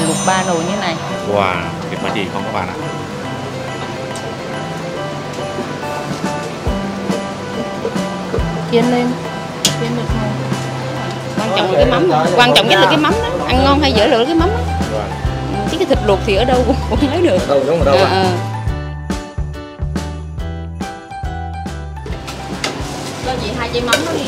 này luộc ba nồi như này. Wow, thịt má chì không các bạn ạ. Chiên lên, chiên được không? Quan trọng là cái mắm, quan trọng nhất là cái mắm đó. Ăn ngon hay dở lửa cái mắm đó. Chứ cái thịt luộc thì ở đâu cũng lấy được. Đâu, đúng ở đâu à. Cho chị hai chai mắm nó đi.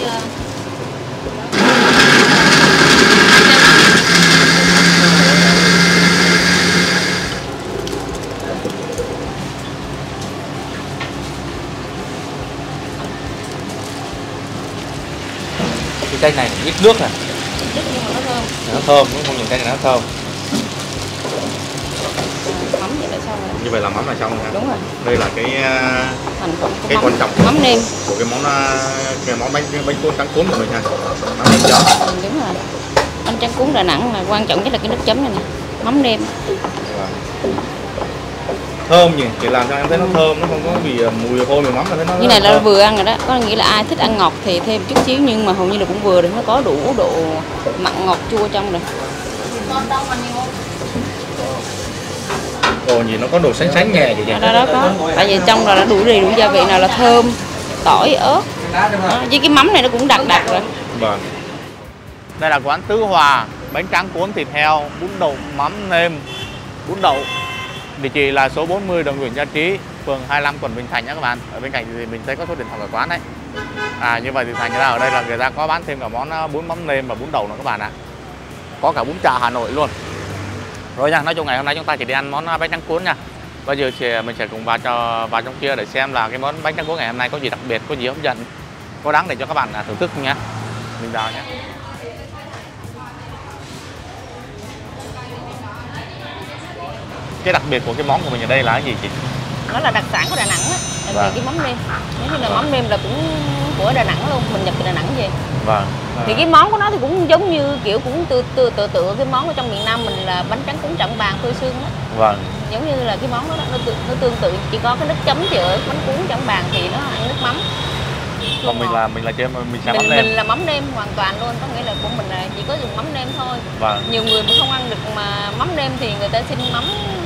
Cái chai này ít nước này. Ít nhưng mà nó thơm. Nó thơm, cũng không những chai này nó thơm. Mắm vậy là xong rồi. Như vậy là mắm là xong rồi hả? Đúng rồi. Đây là cái quan trọng mắm nêm của cái món bánh cuốn trắng cuốn của mình ha. Mắm nêm giò. Đúng rồi. Bánh trắng cuốn Đà Nẵng là quan trọng nhất là cái nước chấm này nè. Mắm nêm. Thơm nhỉ, để làm cho em thấy nó thơm, nó không có bị mùi hôi mùi mắm mà thấy nó. Như này là vừa ăn rồi đó, có nghĩa là ai thích ăn ngọt thì thêm chút xíu nhưng mà hầu như là cũng vừa rồi, nó có đủ độ mặn ngọt chua trong rồi. Ồ nhìn nó có đồ sánh sánh nhẹ vậy nhỉ. Đó có. Tại vì trong rồi đã đủ đầy đủ gia vị nào là thơm, tỏi, ớt. Với cái mắm này nó cũng đặc rồi. Vâng. Đây là quán Tứ Hòa, bánh tráng cuốn thịt heo, bún đậu mắm nêm, bún đậu. Địa chỉ là số 40 đường Nguyễn Gia Trí, phường 25 quận Bình Thạnh nhé các bạn. Ở bên cạnh thì mình thấy có số điện thoại của quán đấy. Như vậy thì thành ra ở đây là người ta có bán thêm cả món bún mắm nêm và bún đậu nữa các bạn ạ. Có cả bún chả Hà Nội luôn. Rồi nha, nói chung ngày hôm nay chúng ta chỉ đi ăn món bánh tráng cuốn nha. Bây giờ thì mình sẽ cùng vào trong kia để xem là cái món bánh tráng cuốn ngày hôm nay có gì đặc biệt, có gì hấp dẫn, có đáng để cho các bạn thưởng thức nha. Mình vào nhé. Cái đặc biệt của cái món của mình ở đây là cái gì chị? Nó là đặc sản của Đà Nẵng á, đặc biệt cái mắm nêm. Nếu như là mắm nêm là cũng của Đà Nẵng luôn, mình nhập từ Đà Nẵng về. Vâng. Thì cái món của nó thì cũng giống như kiểu cũng tựa cái món ở trong miền Nam mình là bánh tráng cuốn trọng vàng phơi sương á. Vâng. Giống như là cái món đó nó tương tự, chỉ có cái nước chấm thì ở bánh cuốn trọng vàng thì nó ăn nước mắm. Còn mình là mắm nêm hoàn toàn luôn, có nghĩa là của mình là chỉ có dùng mắm nêm thôi. Vâng. Nhiều người mà không ăn được mà mắm nêm thì người ta xin mắm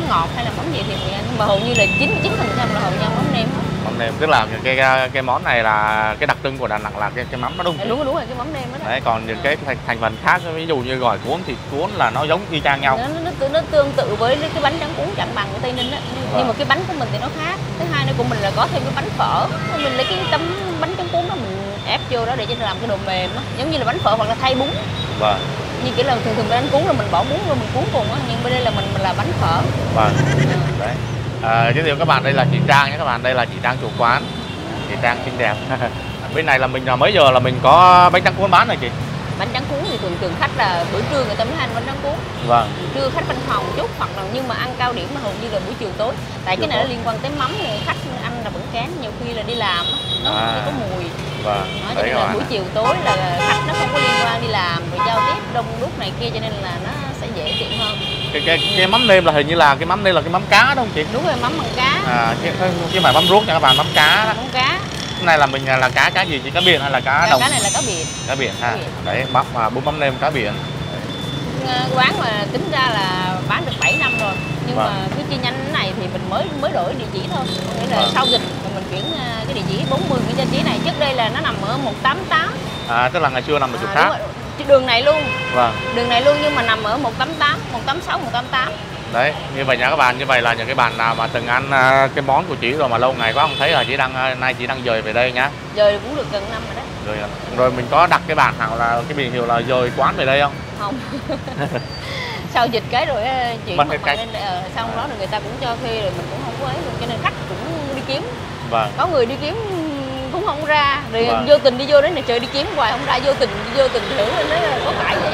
ngọt hay là mắm gì thì mình ăn, mà hầu như là 99% là hầu như mắm nêm. Mắm nêm tức là cái món này là cái đặc trưng của Đà Nẵng là cái mắm nó đúng. Đúng rồi, cái mắm nêm đó. Đấy, còn những cái thành phần khác ví dụ như gỏi cuốn, thịt cuốn là nó giống y chang nhau. Nó tương tự với cái bánh tráng cuốn Trạng Bằng của Tây Ninh á, nhưng mà cái bánh của mình thì nó khác. Thứ hai nữa của mình là có thêm cái bánh phở. Mình lấy cái tấm bánh tráng cuốn đó mình ép vô đó để cho nó làm cái đồ mềm á, giống như là bánh phở hoặc là thay bún. Vâng. Như kiểu là thường bánh cuốn là mình bỏ bún rồi mình cuốn cùng á, nhưng bên đây là mình là bánh phở. Vâng. Đấy. Giới thiệu các bạn đây là chị Trang nhé các bạn, đây là chị Trang chủ quán. Chị Trang xinh đẹp. Bên này là mình mấy giờ là mình có bánh tráng cuốn bán rồi chị? Bánh tráng cuốn thì thường khách là buổi trưa người ta mới ăn bánh tráng cuốn. Vâng. Trưa khách văn phòng chút hoặc là nhưng mà ăn cao điểm mà hầu như là buổi chiều tối. Tại cái này nó liên quan tới mắm thì khách ăn là vẫn kém, nhiều khi là đi làm nó không có mùi. Vâng. Cho nên là buổi chiều tối là khách nó không có liên quan đi làm rồi giao tiếp đông đúc này kia cho nên là nó sẽ dễ chịu hơn. Cái mắm nêm là hình như là cái mắm nêm là cái mắm cá đúng không chị? Đúng rồi, mắm bằng cá. Chứ mà mắm ruốc nha các bạn, mắm cá đó. Mắm cá. Cái này là mình là cá gì chị, cá biển hay là cá đồng? Cá này là cá biển. Cá biển ha. Cá biển. Đấy, bún mắm nêm cá biển. Quán mà tính ra là bán được 7 năm rồi. Nhưng mà cái chi nhánh này thì mình mới đổi địa chỉ thôi. Nghĩa là sau dịch mình chuyển cái địa chỉ 40 Nguyễn Gia Trí này, trước đây là nó nằm ở 188. Tức là ngày xưa nằm ở chỗ khác. Đường này luôn. Vâng. Đường này luôn nhưng mà nằm ở 188, 186, 188. Đấy, như vậy nha các bạn, như vậy là những cái bạn nào mà từng ăn cái món của chị rồi mà lâu ngày quá không thấy là chị nay chị đang dời về đây nhá. Dời cũng được gần năm rồi đấy. Rồi mình có đặt cái bàn hàng là cái biển hiệu là dời quán về đây không? Không. Sau dịch cái rồi chuyển mặt bằng lên xong đó rồi người ta cũng cho thuê rồi mình cũng không có ấy luôn cho nên khách cũng đi kiếm. Vâng. Có người đi kiếm cũng không ra, rồi vô tình đi vô đến này trời đi kiếm hoài không ra, vô tình thử anh nói có phải vậy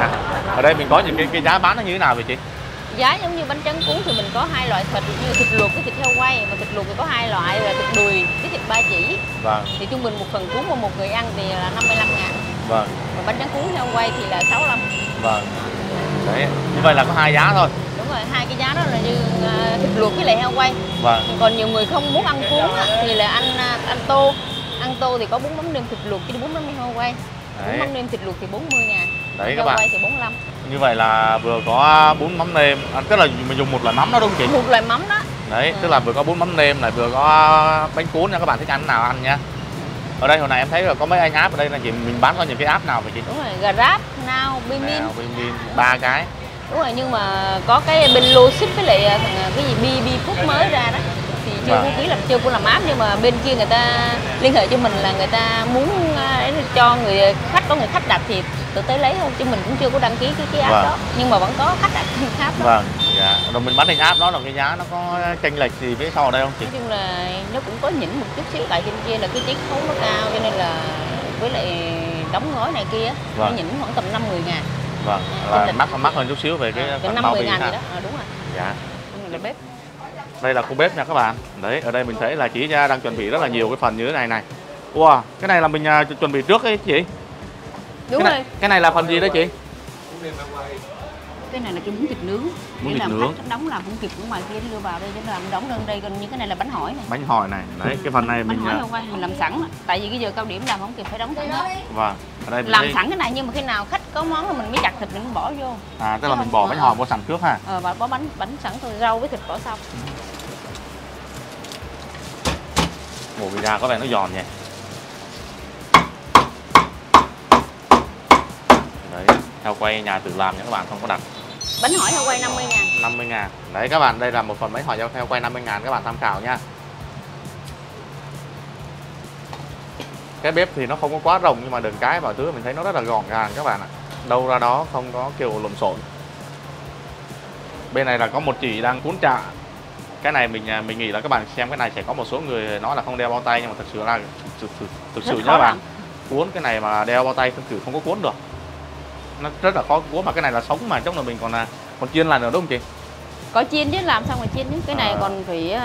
không? Ở đây mình có những cái giá bán nó như thế nào vậy chị? Giá giống như bánh tráng cuốn thì mình có hai loại thịt, như thịt luộc với thịt heo quay, mà thịt luộc thì có hai loại là thịt đùi với thịt ba chỉ. Vâng. Thì trung bình một phần cuốn của một người ăn thì là 55.000. Vâng. Còn bánh tráng cuốn heo quay thì là 65. Vâng. Đấy, như vậy là có hai giá thôi. Đúng rồi, hai cái giá đó là như thịt luộc với lại heo quay. Vâng. Còn nhiều người không muốn ăn cuốn thì là ăn tô. Ăn tô thì có bún mắm nêm thịt luộc với bún mắm heo quay. Bún mắm nêm thịt luộc thì 40.000. Đấy các bạn. Quay thì 45. Như vậy là vừa có 4 mắm nêm, tức là mình dùng một loại mắm đó đúng không chị? Một loại mắm đó. Đấy, tức là vừa có 4 mắm nêm này, vừa có bánh cuốn nha, các bạn thích ăn nào ăn nha. Ở đây hồi nãy em thấy là có mấy anh app ở đây là chị, mình bán có những cái app nào vậy chị? Đúng rồi, Grab, Now, Bimin, 3 cái. Đúng rồi, nhưng mà có cái bên Loship với lại cái gì BB Food mới ra đó. Thì chưa có làm app, nhưng mà bên kia người ta liên hệ cho mình là người ta muốn cho người khách, có người khách đặt thì tự tới lấy thôi, chứ mình cũng chưa có đăng ký cái app đó. Nhưng mà vẫn có khách đặt cái app đó. Vâng. Dạ. Rồi mình bán trên app đó là cái giá nó có chênh lệch gì với sau ở đây không chị? Nói chung là nó cũng có nhỉnh một chút xíu, tại trên kia là cái chiết khấu nó cao cho nên là với lại đóng gói này kia nó nhỉnh khoảng tầm 50.000. Vâng, là mắc hơn chút xíu về cái phần 50.000 gì đó. Đúng rồi. Dạ. Đây là bếp. Đây là khu bếp nha các bạn. Đấy, ở đây mình thấy là chị đang chuẩn bị rất là nhiều cái phần như thế này này. Wow, cái này là mình chuẩn bị trước ấy chị. Đúng rồi. Cái này là phần gì đó chị? Cái này là cái bún thịt nướng. Bún thịt nướng. Đóng làm không kịp, ở ngoài kia đưa vào đây cho làm đóng đơn đây, còn những cái này là bánh hỏi này. Bánh hỏi này. Đấy, cái phần này mình bánh hỏi mình làm sẵn, tại vì cái giờ cao điểm làm không kịp phải đóng sẵn. Vâng. Ở đây mình làm sẵn cái này, nhưng mà khi nào khách có món là mình mới chặt thịt mình bỏ vô. À, tức là mình bỏ bánh hỏi bỏ sẵn trước ha. Ờ, bỏ bánh sẵn rồi rau với thịt bỏ xong. Ồ, vì ra có vẻ nó giòn nhỉ. Đấy, theo quay nhà tự làm nha các bạn, không có đặt. Bánh hỏi theo quay 50.000. 50.000. Đấy các bạn, đây là một phần bánh hỏi theo quay 50.000, các bạn tham khảo nha. Cái bếp thì nó không có quá rộng, nhưng mà đường cái vào thứ mình thấy nó rất là gọn gàng các bạn ạ. Đâu ra đó, không có kiểu lộn xộn. Bên này là có một chị đang cuốn chả. Cái này mình nghĩ là các bạn xem cái này sẽ có một số người nói là không đeo bao tay, nhưng mà thực sự nha các bạn. Cuốn cái này mà đeo bao tay thực sự không có cuốn được. Nó rất là khó cuốn, mà cái này là sống mà, chắc là mình còn chiên lại nữa đúng không chị? Có chiên chứ, làm xong rồi chiên chứ. Cái này còn phải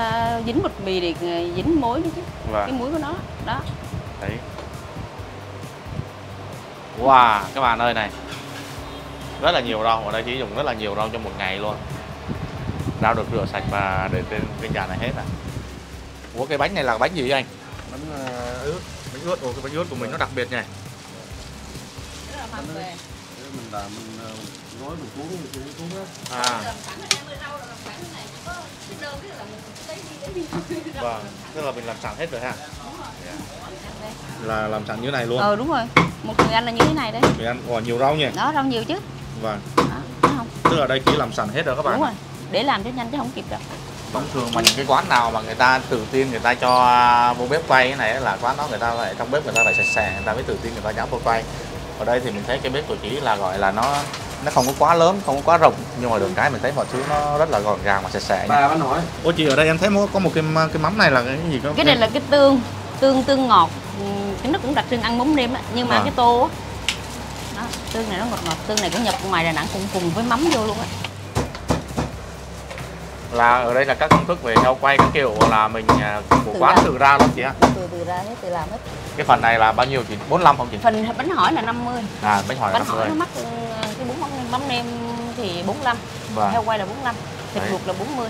dính bột mì để dính muối nữa chứ. Cái muối của nó đó. Đấy. Wow, các bạn ơi này. Rất là nhiều rau, ở đây chỉ dùng rất là nhiều rau trong một ngày luôn. Rau được rửa sạch và để trên cái nhà này hết à. Ủa cái bánh này là bánh gì vậy anh? Bánh ướt. Bánh ướt, ồ cái bánh ướt của mình nó đặc biệt nhỉ. Rất là mang về. Mình làm, mình gói, mình cuốn, mình cuốn hết. À. Vâng, tức là mình làm sẵn hết rồi ha. Là làm sẵn như thế này luôn. Đúng rồi. Một người ăn là như thế này đấy. Người ăn còn nhiều rau nhỉ? Đó, rau nhiều chứ. Vâng. Đó, đúng không? Tức là đây chỉ làm sẵn hết rồi các bạn. Đúng rồi. Để làm cho nhanh chứ không kịp đâu. Thông thường mà những cái quán nào mà người ta tự tin người ta cho vô bếp quay cái này là quán đó người ta lại trong bếp người ta lại sạch sẽ, người ta mới tự tin người ta dám vô quay. Ở đây thì mình thấy cái bếp của chị là gọi là nó không có quá lớn, không có quá rộng, nhưng mà đường cái mình thấy mọi thứ nó rất là gọn gàng và sạch sẽ. Ba bánh hỏi. Ủa chị ở đây em thấy có một cái mắm này là cái gì cơ? Cái này là cái tương ngọt, cái nó cũng đặc trưng ăn bún nêm á, nhưng mà cái tô á. Đó, tương này nó ngọt, tương này cũng nhập ngoài Đà Nẵng cũng cùng với mắm vô luôn á. Là ở đây là các công thức về theo quay các kiểu là mình của quán tự ra luôn chị ạ. Tự ra hết, tự làm hết. Cái phần này là bao nhiêu chị? 45 không chị? Phần bánh hỏi là 50. À, bánh hỏi là 50. Bánh hỏi nó mắc, cái bún mắm nêm thì 45. Vâng. Heo quay là 45, thịt luộc là 40.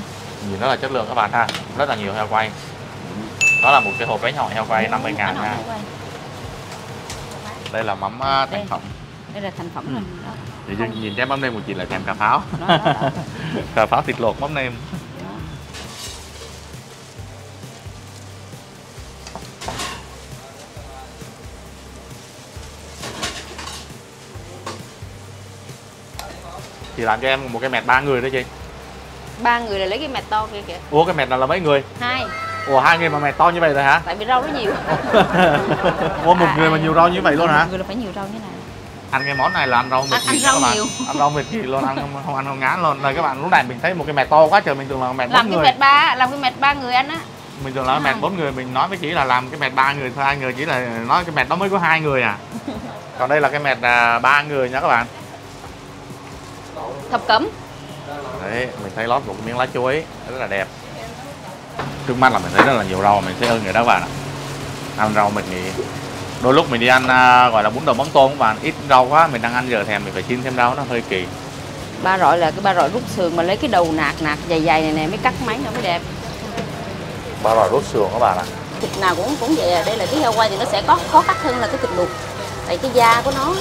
Nhìn rất là chất lượng các bạn ha. Rất là nhiều heo quay. Đó là một cái hộp bánh hỏi heo quay 50.000 nha. Đây là mắm thành phẩm. Đây là thành phẩm rồi. Đó. Thì nhìn cái mắm nêm của chị là thèm cà pháo. Đó. Cà pháo thịt luộc mắm nêm. Chị làm cho em một cái mẹt 3 người đó chị. 3 người là lấy cái mẹt to kia kìa. Ủa cái mẹt nào là mấy người? 2. Ủa 2 người mà mẹt to như vậy rồi hả? Tại vì rau nó nhiều. Ủa một người mà nhiều rau như vậy luôn hả? Một người là phải nhiều rau như này. Ăn cái món này là ăn rau mệt gì các bạn. Ăn rau mệt gì luôn, ăn không ngán luôn. Rồi các bạn lúc này mình thấy một cái mẹt to quá trời, mình tưởng là mẹt 4 người. Làm cái mẹt 3 người ăn á. Mình tưởng là mẹt 4 người, mình nói với chị là làm cái mẹt 3 người thôi, 2 người chỉ là nói cái mẹt đó mới có 2 người à. Còn đây là cái mẹt 3 người nha các bạn. Thập cẩm. Đấy, mình thấy lót của cái miếng lá chuối rất là đẹp. Trước mắt là mình thấy rất là nhiều rau, mình thấy ơn người đó các bạn ạ. Ăn rau mình thì đôi lúc mình đi ăn gọi là bún đậu mắm tôm các bạn, ít rau quá, mình đang ăn giờ thèm mình phải chiên thêm rau, nó hơi kỳ. Ba rọi là cái ba rọi rút sườn mà lấy cái đầu nạc dày dày này nè mới cắt máy nó mới đẹp. Ba rọi rút sườn các bạn ạ. Thịt nào cũng vậy à, đây là cái heo quay thì nó sẽ có khó cắt hơn là cái thịt luộc. Tại cái da của nó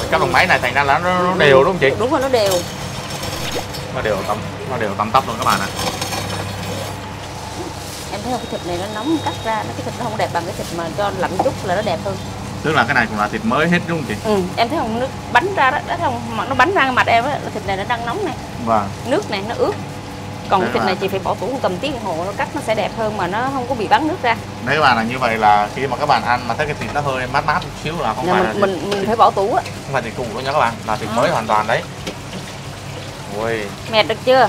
Mình cấp bằng máy này thành ra là nó đều đúng không chị? Đúng rồi, nó đều. Nó đều tăm tóc luôn các bạn ạ. Em thấy không, cái thịt này nó nóng cắt ra, cái thịt nó không đẹp bằng cái thịt mà cho lạnh chút là nó đẹp hơn. Tức là cái này cũng là thịt mới hết đúng không chị? Ừ, em thấy không, nước bánh ra đó, nó bánh ra mặt em á, thịt này nó đang nóng này. Vâng. Nước này nó ướt. Còn cái thịt này chị phải bỏ tủ cầm tiếng đồng hồ nó cắt nó sẽ đẹp hơn mà nó không có bị bắn nước ra. Đấy các bạn, là như vậy là khi mà các bạn ăn mà thấy cái thịt nó hơi mát mát một xíu là không phải là mình phải bỏ tủ á. Không phải thịt cũ đâu nha các bạn, là thịt mới hoàn toàn đấy. Ui. Mệt được chưa?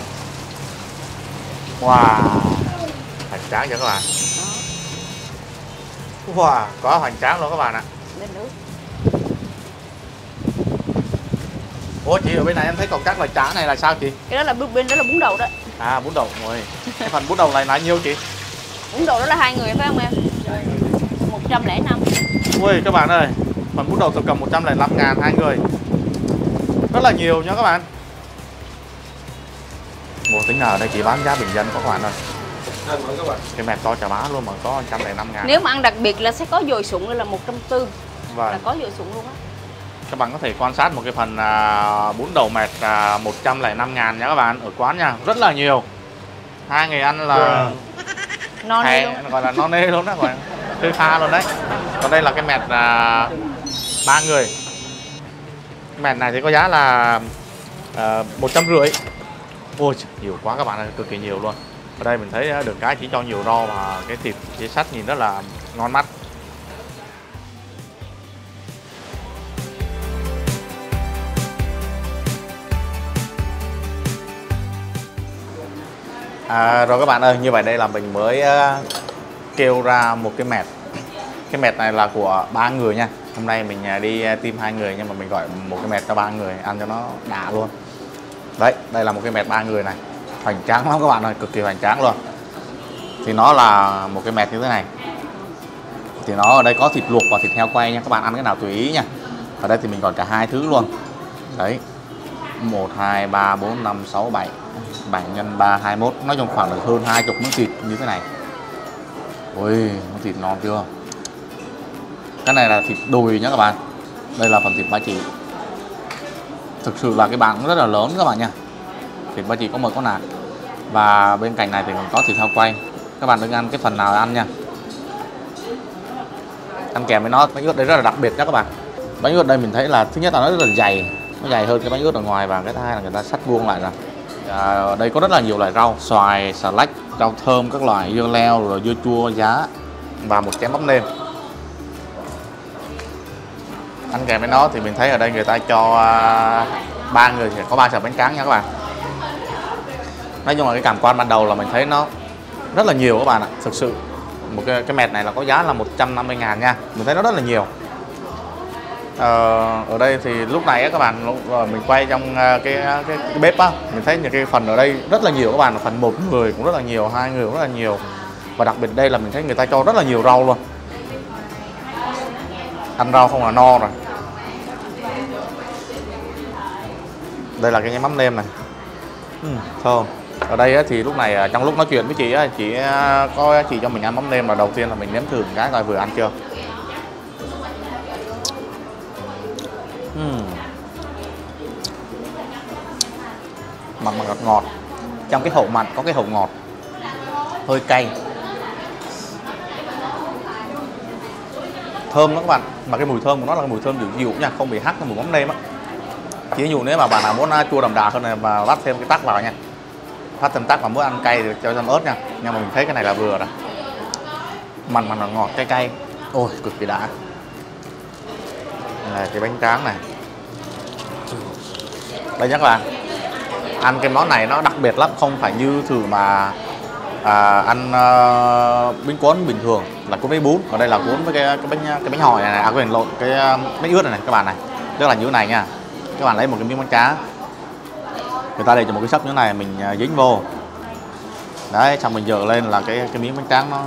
Wow. Hoành tráng nha các bạn. Đó. Wow, có hoành tráng luôn các bạn ạ. Lên nước. Ủa chị, ở bên này em thấy còn các loại chả này là sao chị? Cái đó là bên đó là bún đậu đó. À, bún đậu rồi. Cái phần bún đậu này là nhiêu chị? Bún đậu đó là hai người phải không em? 105. Ui các bạn ơi, phần bún đậu tổng cộng 105.000 hai người. Rất là nhiều nha các bạn. Ủa tính là ở đây chị bán giá bình dân các bạn ơi. Cái mẹp to chả má luôn mà có 105.000. Nếu mà ăn đặc biệt là sẽ có dồi sụn là 140. Vâng. Là có dồi sụn luôn á. Các bạn có thể quan sát một cái phần bún đậu mẹt 105.000 nha các bạn, ở quán nha, rất là nhiều. Hai người ăn là non nê luôn. Gọi là non nê luôn đó, gọi hơi pha luôn đấy. Còn đây là cái mẹt ba người. Cái mẹt này thì có giá là 150. Ôi, nhiều quá các bạn ơi, cực kỳ nhiều luôn. Ở đây mình thấy được cái chỉ cho nhiều rau và cái thịt chế sắt nhìn rất là ngon mắt. Rồi các bạn ơi, như vậy đây là mình mới kêu ra một cái mẹt. Cái mẹt này là của ba người nha. Hôm nay mình đi team hai người nhưng mà mình gọi một cái mẹt cho ba người ăn cho nó đã luôn. Đấy, đây là một cái mẹt ba người này. Hoành tráng lắm các bạn ơi, cực kỳ hoành tráng luôn. Thì nó là một cái mẹt như thế này. Thì nó ở đây có thịt luộc và thịt heo quay nha, các bạn ăn cái nào tùy ý nha. Ở đây thì mình gọi cả hai thứ luôn. Đấy. 1 2 3 4 5 6 7. 7 x 3 21, nói trong khoảng được hơn 20 miếng thịt như thế này. Ôi, miếng thịt ngon chưa. Cái này là thịt đùi nhá các bạn. Đây là phần thịt ba chỉ. Thực sự là cái bàn cũng rất là lớn các bạn nha. Thịt ba chỉ có mực có nạc. Và bên cạnh này thì còn có thịt heo quay. Các bạn đừng ăn cái phần nào ăn nha. Ăn kèm với nó, bánh ướt đây rất là đặc biệt nha các bạn. Bánh ướt đây mình thấy là thứ nhất là nó rất là dày. Nó dày hơn cái bánh ướt ở ngoài và cái thứ hai là người ta sắt vuông lại rồi. Ở đây có rất là nhiều loại rau, xoài, xà lách, rau thơm, các loại dưa leo, rồi dưa chua, giá. Và một chén bắp nêm. Ăn kèm với nó thì mình thấy ở đây người ta cho ba người thì có 3 sợi bánh tráng nha các bạn. Nói chung là cái cảm quan ban đầu là mình thấy nó rất là nhiều các bạn ạ. Thực sự một cái mẹt này là có giá là 150.000 nha. Mình thấy nó rất là nhiều. Ở đây thì lúc này á các bạn, rồi mình quay trong cái bếp á, mình thấy những cái phần ở đây rất là nhiều các bạn, phần một người cũng rất là nhiều, hai người cũng rất là nhiều, và đặc biệt đây là mình thấy người ta cho rất là nhiều rau luôn. Ăn rau không là no rồi. Đây là cái nhánh mắm nêm này. Thơm. Ở đây á, thì lúc này trong lúc nói chuyện với chị á, chị coi chị cho mình ăn mắm nêm là đầu tiên là mình nếm thử một cái coi vừa ăn chưa. Mặn mà ngọt. Trong cái hậu mặn có cái hậu ngọt. Hơi cay. Thơm lắm các bạn. Mà cái mùi thơm của nó là cái mùi thơm dịu dịu nha, không bị hắc mùi mắm nêm á. Chỉ ví dụ nếu mà bạn nào muốn chua đậm đà hơn này và vắt thêm cái tắc vào nha. Vắt thêm tắc và muốn ăn cay thì cho thêm ớt nha. Nhưng mà mình thấy cái này là vừa rồi. Mặn mà ngọt cay cay. Ôi cực kỳ đã. Đây là cái bánh tráng này. Đây nhá các bạn. Ăn cái món này nó đặc biệt lắm, không phải như thử mà ăn bánh cuốn bình thường là cuốn với bún. Còn đây là cuốn với cái bánh hỏi này, quên lộn, cái bánh ướt này, các bạn này. Tức là như thế này nha. Các bạn lấy một cái miếng bánh cá. Người ta để cho một cái sấp như thế này mình dính vô. Đấy, xong mình dở lên là cái miếng bánh tráng nó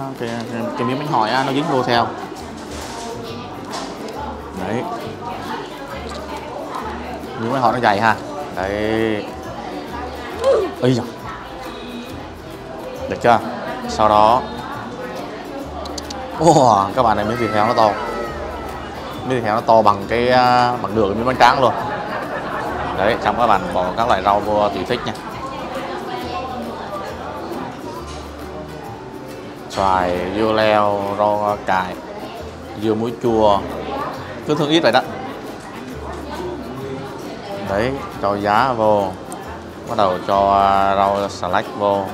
cái miếng bánh hỏi á, nó dính vô theo. Đấy. Miếng bánh hỏi nó dày ha. Đấy. Ây da. Được chưa? Sau đó các bạn này miếng thịt heo nó to. miếng thịt heo nó to bằng cái bằng nửa cái miếng bánh tráng luôn. Đấy, xong các bạn bỏ các loại rau vô tùy thích nha. Xoài, dưa leo, rau cải, dưa muối chua, cứ thương ít vậy đó. Đấy, cho giá vô, bắt đầu cho rau xà lách vô,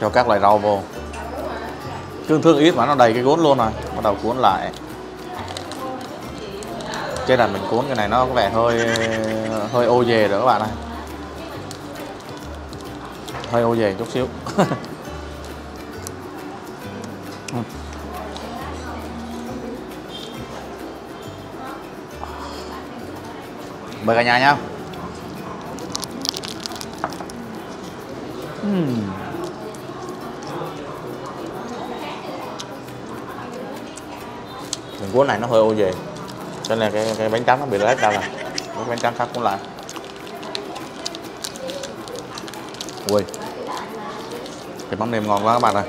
cho các loại rau vô, cứ thương ít mà nó đầy cái gốn luôn rồi, bắt đầu cuốn lại. Chứ là mình cuốn cái này nó có vẻ hơi ô dề rồi các bạn ơi, hơi ô dề chút xíu. Mời cả nhà nhá. Mình cuốn này nó hơi ô dề cho nên là cái bánh tráng nó bị lép ra là cái bánh tráng khác cũng lại. Ui, cái mắm nêm ngon quá các bạn ơi.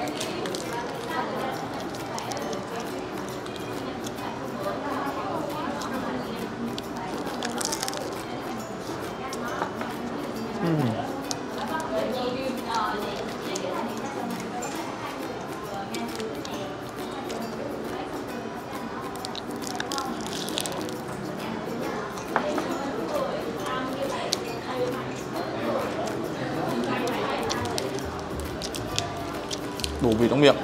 Đủ vị trong miệng.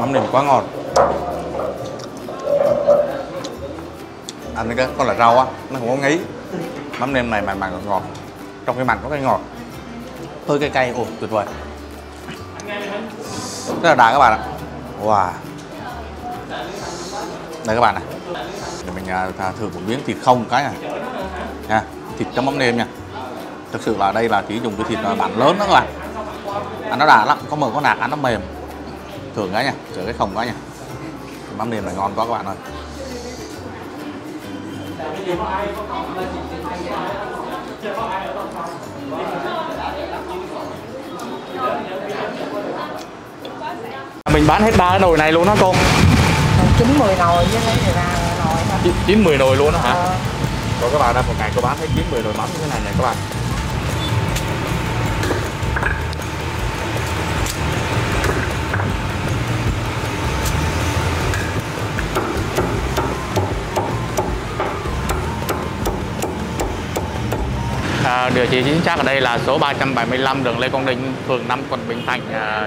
Mắm nêm quá ngọt. Ăn cái con là rau á, nó không có ngấy. Mắm nêm này mặn ngọt, trong cái mặn có cái ngọt, hơi cay cay, ồ tuyệt vời, rất là đã các bạn ạ. Wow, đây các bạn này, mình thử một miếng thịt không cái này nha, thịt chấm mắm nêm nha. Thực sự là đây là chỉ dùng cái thịt bản lớn đó các bạn, ăn nó đã lắm, có mờ có nạc, ăn nó mềm, thử cái nha, thử cái không cái nha. Mắm nêm này ngon quá các bạn ơi. Mình bán hết ba cái nồi này luôn hả cô? 9-10 nồi chứ lấy 13 nồi thôi. 9-10 nồi luôn đó hả? Rồi các bạn, một ngày cô bán hết 9-10 nồi mắm như thế này này các bạn. Địa chỉ chính xác ở đây là số 375 đường Lê Quang Định, phường 5, quận Bình Thạnh,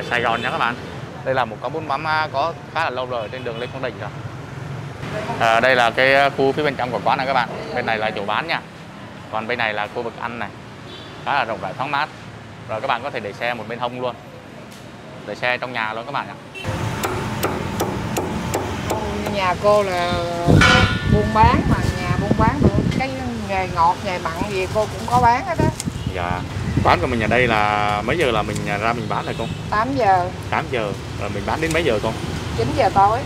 Sài Gòn nha các bạn. Đây là một quán bún mắm có khá là lâu rồi trên đường Lê Quang Định rồi. Đây là cái khu phía bên trong của quán này các bạn. Bên này là chỗ bán nha. Còn bên này là khu vực ăn này. Khá là rộng rãi thoáng mát. Rồi các bạn có thể để xe một bên hông luôn. Để xe trong nhà luôn các bạn ạ. Nhà cô là buôn bán mà, nhà buôn bán được cái nghề ngọt, nghề mặn gì cô cũng có bán hết á. Dạ. Bán của mình ở đây là mấy giờ là mình ra mình bán rồi cô? 8 giờ. 8 giờ. Rồi mình bán đến mấy giờ cô? 9 giờ tối.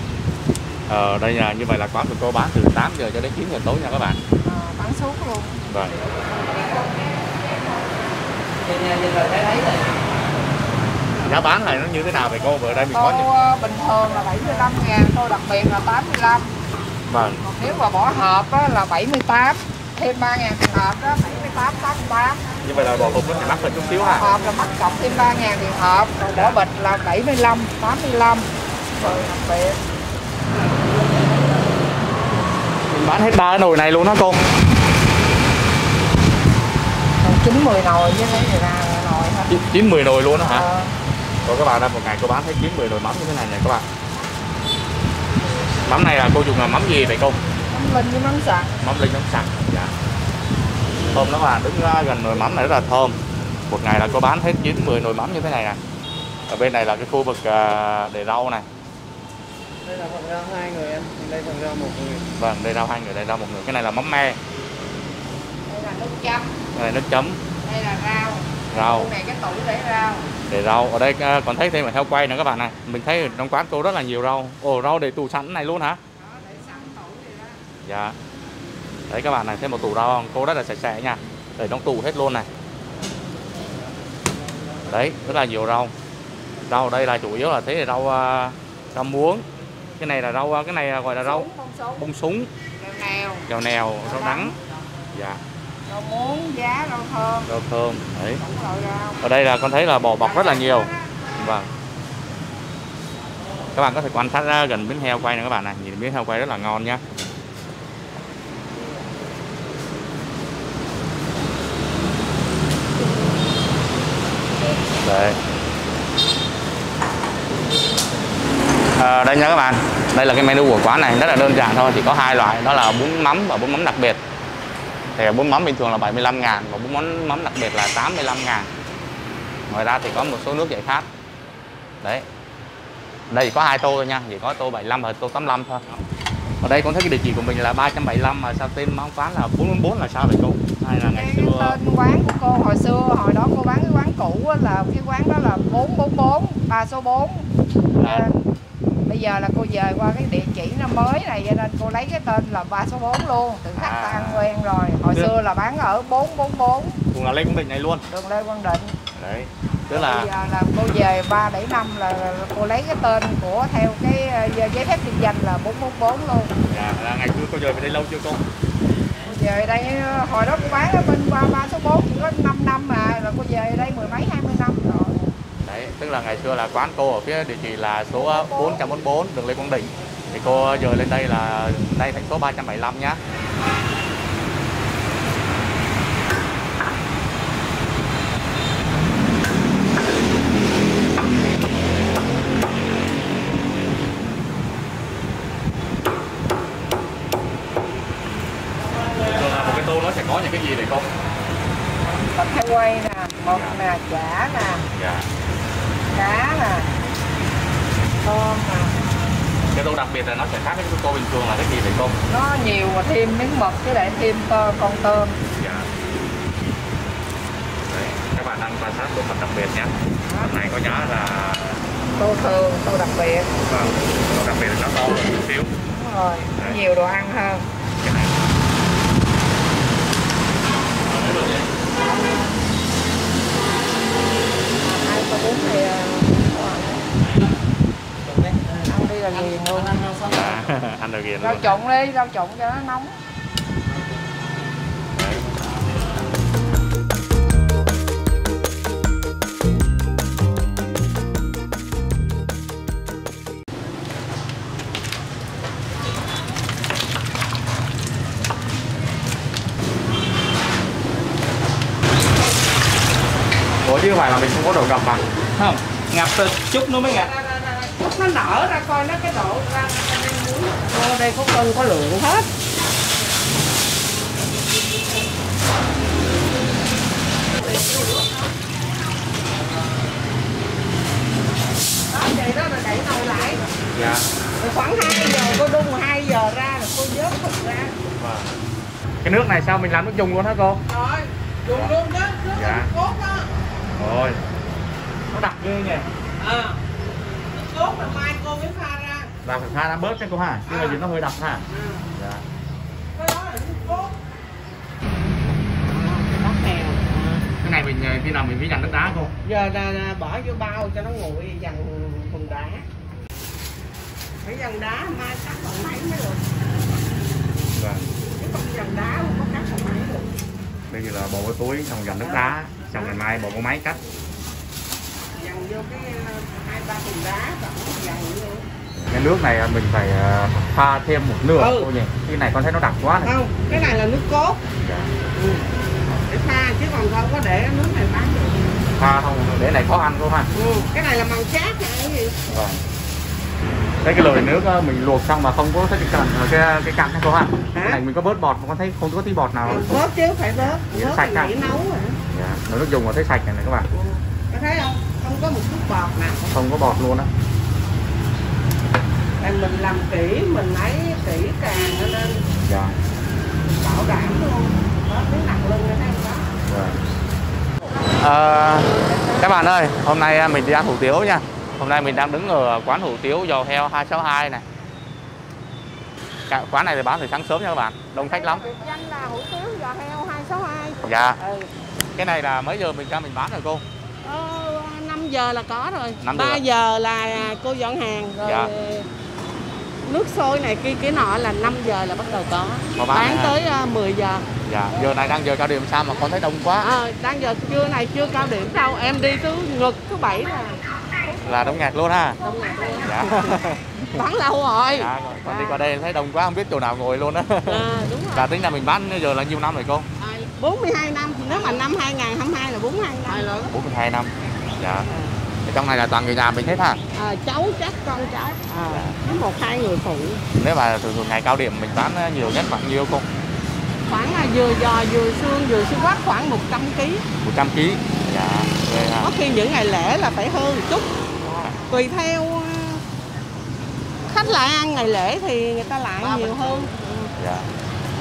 Đây là như vậy là quán của cô bán từ 8 giờ cho đến 9 giờ tối nha các bạn. Bán suốt luôn. Rồi. Giá bán này nó như thế nào vậy cô? Vừa đây mình có những... bình thường là 75.000, tôi đặc biệt là 85. Vâng. Còn nếu mà bỏ hộp á là 78. Thêm 3.000 tiền hộp đó, 78, 88. Như vậy là bỏ hộp nó thì mắc hơn chút xíu hả? Hộp là mắc cộng thêm 3.000 tiền hộp, rồi bỏ bịch là 75, 85. Rồi đặc biệt. Mình bán hết 3 cái nồi này luôn hả cô? 9-10 nồi chứ lấy 13 nồi hả? 9-10 nồi luôn đó hả? Rồi các bạn ơi, một ngày cô bán hết 9-10 nồi mắm như thế này này các bạn. Mắm này là cô dùng là mắm gì vậy cô? Mắm linh với mắm sặc. Mắm linh mắm sặc. Dạ. Thơm nó là đứng gần nồi mắm này rất là thơm. Một ngày là cô bán hết 9-10 nồi mắm như thế này nè. Ở bên này là cái khu vực để rau này. Đây là phần rau 2 người em, đây phần rau 1 người. Vâng, đây rau 2 người, đây rau 1 người. Cái này là mắm me. Đây là nước chấm. Đây là nước chấm. Đây là rau. Rau. Đây cái tủ để rau. Để rau. Ở đây còn thấy thêm ở heo quay nữa các bạn này. Mình thấy trong quán cô rất là nhiều rau. Ồ, rau để tủ sẵn này luôn hả? Đó, để sẵn tủ này đó. Dạ. Đấy các bạn này, thêm một tủ rau cô rất là sạch sẽ nha. Để trong tủ hết luôn này. Đấy, rất là nhiều rau. Rau đây là chủ yếu là thấy rau rau muống. Cái này là rau, cái này gọi là rau bông súng, rau nèo, rau đắng. Dạ. Rau muống, giá, rau thơm. Rau thơm, đấy. Ở đây là con thấy là bò bọc rất là nhiều. Vâng. Các bạn có thể quan sát ra gần miếng heo quay này các bạn này, nhìn miếng heo quay rất là ngon nhá. Đấy. À, đây nha các bạn, đây là cái menu của quán này, rất là đơn giản thôi, chỉ có hai loại, đó là bún mắm và bún mắm đặc biệt. Thì bún mắm bình thường là 75.000 và bún mắm đặc biệt là 85.000. Ngoài ra thì có một số nước giải khát. Đấy. Đây chỉ có hai tô thôi nha, chỉ có tô 75 và tô 85 thôi. Ở đây con thấy cái địa chỉ của mình là 375 mà sao tên món quán là 444 là sao vậy cô? Hay là ngày xưa tên quán của cô hồi đó cô bán cái quán cũ là cái quán đó là 444 3 số 4. À. Bây giờ là cô về qua cái địa chỉ nó mới này cho nên cô lấy cái tên là 3 số 4 luôn. Từ khách ta ăn quen rồi. Hồi xưa là bán ở 444. Đường là Lê Quang Định này luôn. Đường Lê Quang Định. Đấy. Tức là bây giờ là cô về 375 là cô lấy cái tên của theo cái giấy phép kinh doanh là 444 luôn. Dạ, là ngày trước cô về về đây lâu chưa cô? Cô về đây hồi đó cô bán ở bên 3 số 4 chỉ có 5 năm mà, rồi cô về đây mười mấy 20 năm rồi. Đấy, tức là ngày xưa là quán cô ở phía địa chỉ là số 444 đường Lê Quang Định. Thì cô giờ lên đây là đây thành số 375 nhá. Một cái tô nó sẽ có những cái gì để không? Bánh thái quay nè, mực nè, chả nè. Dạ. Cá nè, tôm nè. Cái tô đặc biệt là nó sẽ khác với cái tô bình thường là cái gì vậy cô? Nó nhiều mà thêm miếng mực với lại thêm con tôm. Dạ. Đấy, các bạn đang quan sát tô mực đặc biệt nhé. Hôm nay có nhớ là tô thường, tô đặc biệt. Vâng, tô đặc biệt là nó to hơn một xíu. Đúng rồi, đấy. Nhiều đồ ăn hơn. Dạ. Bún thì ăn đi là ghiền luôn. Ăn được ghiền. Rau trộn đi, rau trộn cho nó nóng. Chứ không phải là mình không có độ ngập mà. Không, ngập chút nó mới ngập. Nó nở ra coi nó cái độ ra. Ở đây có cân có lượng hết. Đó, vậy đó là đẩy nồi lại. Dạ. Rồi khoảng 2 giờ, cô đun 2 giờ ra rồi cô vớt thịt ra. Vâng. Cái nước này sao mình làm nước dùng luôn hả cô? Rồi, dùng luôn đó, nước dạ. Cốt đó. Rồi. Nó đặc ghê nhỉ. Ờ. Cốt là mai cô mới pha ra. Là phải pha ra bớt cho cô hả? Nhưng mà vì nó hơi đặc hả? Ừ. Dạ. Cái đó là nước cốt. Nó nèo. Cái này mình khi nào mình phải dành nước đá cô? Giờ là bỏ vô bao cho nó nguội dành phần đá. Phải dành đá mai cắt bằng máy mới được. Vâng. Chứ không dành đá không có cắt bằng máy được. Bây giờ là bỏ cái túi xong dành nước đá. Xong ngày mai bộ máy cắt. Dằn vô cái 2-3 thùng đá dằn luôn. Cái nước này mình phải pha thêm một nửa thôi nhỉ. Cái này con thấy nó đặc quá này. Không, cái này là nước cốt. Dạ. Ừ. Để pha chứ còn không có để nước này bán được. Pha không để này khó ăn không ha. Ừ, cái này là màu chát này cái gì? Vâng. Đấy, cái lồi nước mình luộc xong mà không có thấy cái cặn không ha. Cái này mình có bớt bọt mà con thấy không có tí bọt nào. Ừ, bớt chứ phải bớt. Bớt sạch nấu rồi. Dạ, nước dùng mà thấy sạch này, các bạn. Có thấy không? Không có một chút bọt nào. Không có bọt luôn á. Mình làm kỹ, mình lấy kỹ càng nên. Dạ. Bảo đảm luôn. Các bạn ơi, hôm nay mình đi ăn hủ tiếu nha. Hôm nay mình đang đứng ở quán hủ tiếu giò heo 262 này. Quán này thì bán từ sáng sớm nha các bạn, đông khách lắm. Danh là hủ tiếu giò heo 262. Dạ. Cái này là mấy giờ mình ra mình bán rồi cô? 5 giờ là có rồi. 3 giờ là cô dọn hàng rồi. Dạ. Nước sôi này kia cái nọ là 5 giờ là bắt đầu có. Bán tới 10 giờ. Dạ, giờ này đang giờ cao điểm sao mà con thấy đông quá. Đang giờ trưa này chưa cao điểm đâu. Em đi thứ bảy là đông nghẹt luôn ha. Đông nghẹt luôn. Dạ. Bán lâu rồi. Dạ, con đi qua đây thấy đông quá không biết chỗ nào ngồi luôn á. Đúng rồi. Là tính là mình bán giờ là nhiêu năm rồi cô? 42 năm, nếu mà năm 2022 là 42 năm rồi. 42 năm. Dạ. Trong này là toàn người nhà mình hết ha. Cháu chắc con cháu. Có 1-2 người phụ. Nếu mà thường ngày cao điểm mình bán nhiều nhất khoảng nhiêu cô? Khoảng dừa giò, dừa xương quát khoảng 100 kg. 100 kg. Dạ. Có khi những ngày lễ là phải hơn một chút. Tùy theo khách lại ăn ngày lễ thì người ta lại ăn nhiều hơn. Dạ.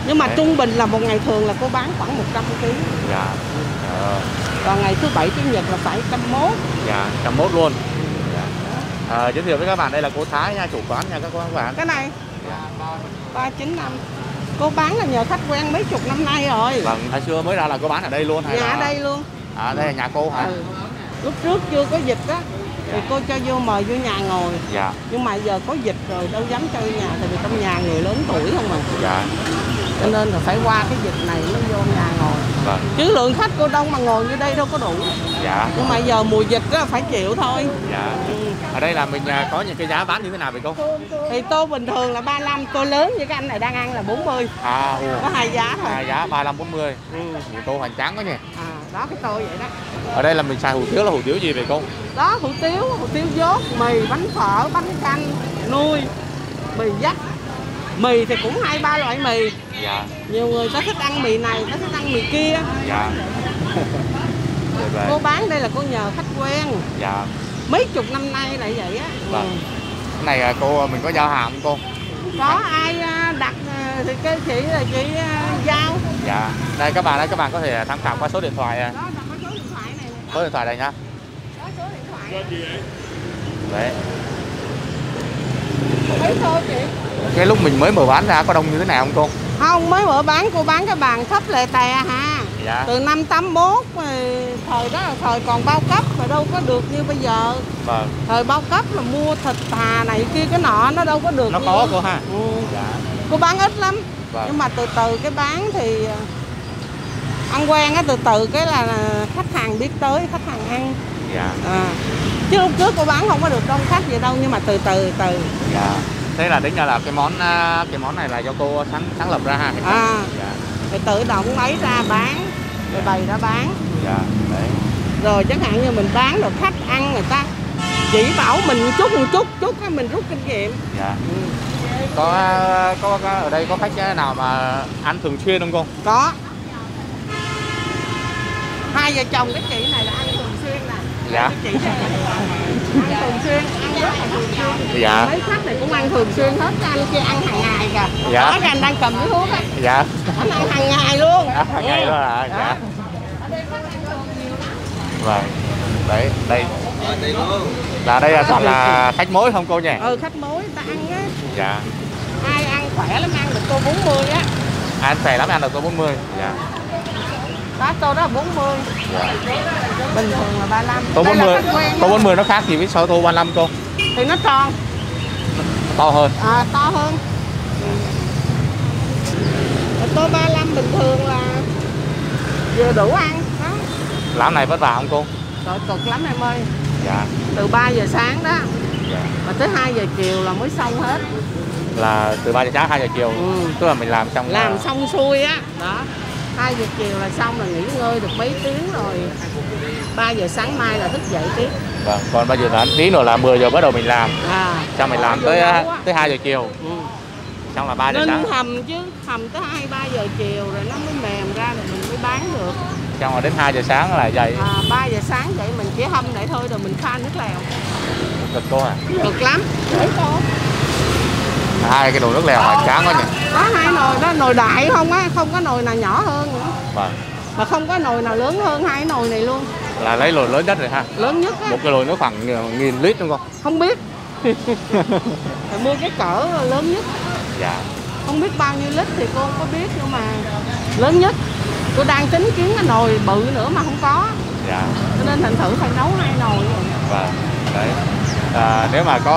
Nhưng mà trung bình là một ngày thường là cô bán khoảng 100 kg. Dạ. Còn ngày thứ bảy chủ nhật là phải 101. Dạ, 101 luôn. Dạ. Giới thiệu với các bạn đây là cô Thái nha, chủ quán nha các bạn. Cái này 395. Cô bán là nhờ khách quen mấy chục năm nay rồi. Vâng, hồi xưa mới ra là cô bán ở đây luôn hả? Dạ, ở đây luôn. Đây là nhà cô hả? Lúc trước chưa có dịch á thì cô cho vô mời vô nhà ngồi. Dạ. Nhưng mà giờ có dịch rồi đâu dám cho vô nhà, tại vì trong nhà người lớn tuổi không mà. Dạ. Cho nên là phải qua cái dịch này mới vô nhà ngồi. Vâng. Chứ lượng khách cô đông mà ngồi như đây đâu có đủ. Dạ. Nhưng mà giờ mùa dịch đó phải chịu thôi. Dạ. Ở đây là mình có những cái giá bán như thế nào vậy cô? Thì tô bình thường là 35, tô lớn như cái anh này đang ăn là 40. Có hai giá thôi. Hai giá 35, 40. Tô hoành tráng quá nhỉ. Đó cái tô vậy đó. Ở đây là mình xài hủ tiếu là hủ tiếu gì vậy cô? Đó hủ tiếu dốt, mì, bánh phở, bánh canh, nuôi, mì dắt. Mì thì cũng 2-3 loại mì. Dạ. Nhiều người ta thích ăn mì này, ta thích ăn mì kia. Dạ. Cô bán đây là cô nhờ khách quen. Dạ. Mấy chục năm nay lại vậy á. Vâng. Cái này cô mình có giao hàng không cô? Có, ai đặt thì cái chỉ là chị giao. Dạ. Đây các bạn có thể tham khảo qua số điện thoại. Đó là có số điện thoại này. Số điện thoại đây nha. Có số điện thoại. Đấy. Mấy thôi chị. Cái lúc mình mới mở bán ra có đông như thế nào không cô? Không, mới mở bán cô bán cái bàn thấp lè tè ha. Dạ. Từ năm 81 thời đó là thời còn bao cấp mà đâu có được như bây giờ. Vâng. Thời bao cấp là mua thịt thà này kia cái nọ nó đâu có được. Nó có cô ha. Dạ. Cô bán ít lắm. Vâng. Nhưng mà từ từ cái bán thì ăn quen á, từ từ cái là khách hàng biết tới, khách hàng ăn. Dạ. Chứ lúc trước cô bán không có được đông khách gì đâu, nhưng mà từ từ. Dạ. Thế là tính ra là cái món này là do cô sáng lập ra ha. Dạ. Thì tự động lấy ra bán, rồi bày ra bán. Dạ. Đấy. Rồi chẳng hạn như mình bán được khách ăn người ta chỉ bảo mình một chút cái mình rút kinh nghiệm. Dạ. Có ở đây có khách nào mà ăn thường xuyên không cô? Có. Hai vợ chồng cái chị này là ăn thường xuyên nè. Dạ. Cái chị này ăn thường xuyên. Dạ. Mấy khách này cũng ăn thường xuyên hết, anh kia ăn hàng ngày kìa. Dạ. Có cái anh đang cầm cái thuốc á. Dạ. Anh ăn hàng ngày luôn. Dạ, hàng ngày luôn à. Dạ. Ở đây khách ăn thường nhiều lắm. Vâng. Đấy, đây. Là đây là toàn là khách mối không cô nhỉ? Khách mối ta ăn á. Dạ. Ai ăn khỏe lắm ăn được tô 40 á. Ai ăn khỏe lắm ăn được tô 40. Dạ. Đó, tô đó là 40. Dạ. Bình thường là 35. Tô 40. Tô 40 nó khác gì với số tô 35 cô? Thì nó tròn. To hơn. To hơn. Tô 35 bình thường là vừa đủ ăn đó. Làm này vất vả không cô? Trời cực lắm em ơi. Dạ. Từ 3 giờ sáng đó. Dạ. Mà tới 2 giờ chiều là mới xong hết. Là từ 3 giờ sáng 2 giờ chiều. Tức là mình làm xong. Làm xong xuôi á. Đó. 2 giờ chiều là xong, là nghỉ ngơi được mấy tiếng rồi. 3 giờ sáng mai là thức dậy tiếp. Vâng, còn 3 giờ sáng tí nữa là 10 giờ bắt đầu mình làm. Xong mình làm tới 2 giờ chiều. Xong là 3 giờ sáng. Nên hầm chứ, hầm tới 2-3 giờ chiều rồi nó mới mềm ra rồi mình mới bán được. Xong rồi đến 2 giờ sáng là dậy. 3 giờ sáng dậy mình chỉ hâm để thôi rồi mình pha nước lèo. Cực cô à? Cực lắm. Đấy cô. Hai cái nồi nước lèo hoành tráng quá nhỉ. Có hai nồi đó, nồi đại không á, không có nồi nào nhỏ hơn nữa. Vâng. Mà không có nồi nào lớn hơn hai cái nồi này luôn. Là lấy nồi lớn nhất rồi ha. Lớn nhất á. Một cái nồi nó khoảng 1000 lít đúng không? Không biết. Phải mua cái cỡ lớn nhất. Dạ. Không biết bao nhiêu lít thì cô không có biết, nhưng mà lớn nhất. Cô đang tính kiếm cái nồi bự nữa mà không có. Dạ. Cho nên thành thử phải nấu hai nồi rồi. Vâng. Đấy. À, nếu mà có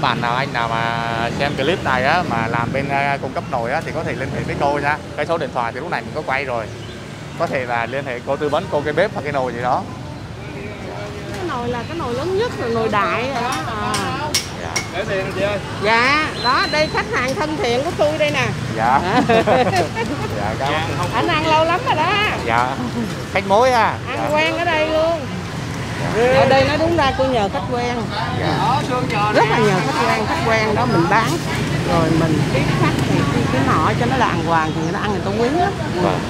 bạn nào, anh nào mà xem clip này á, mà làm bên cung cấp nồi á, thì có thể liên hệ với cô nha. Cái số điện thoại thì lúc này mình có quay rồi. Có thể là liên hệ cô tư vấn cô cái bếp hoặc cái nồi gì đó. Cái nồi là cái nồi lớn nhất, là nồi đại rồi đó. À. Để tiền chị ơi. Dạ, đó, đây khách hàng thân thiện của tôi đây nè. Dạ. Dạ, cảm ơn. Anh ăn lâu lắm rồi đó. Dạ. Khách mối ha. Ăn dạ. Quen ở đây luôn. Dạ. Ở đây nói đúng ra cô nhờ khách quen. Dạ. Rất là nhờ khách quen đó mình bán. Rồi mình kiếm khách thì kiếm họ cho nó đàng hoàng thì người ta ăn người ta quý lắm. Vâng.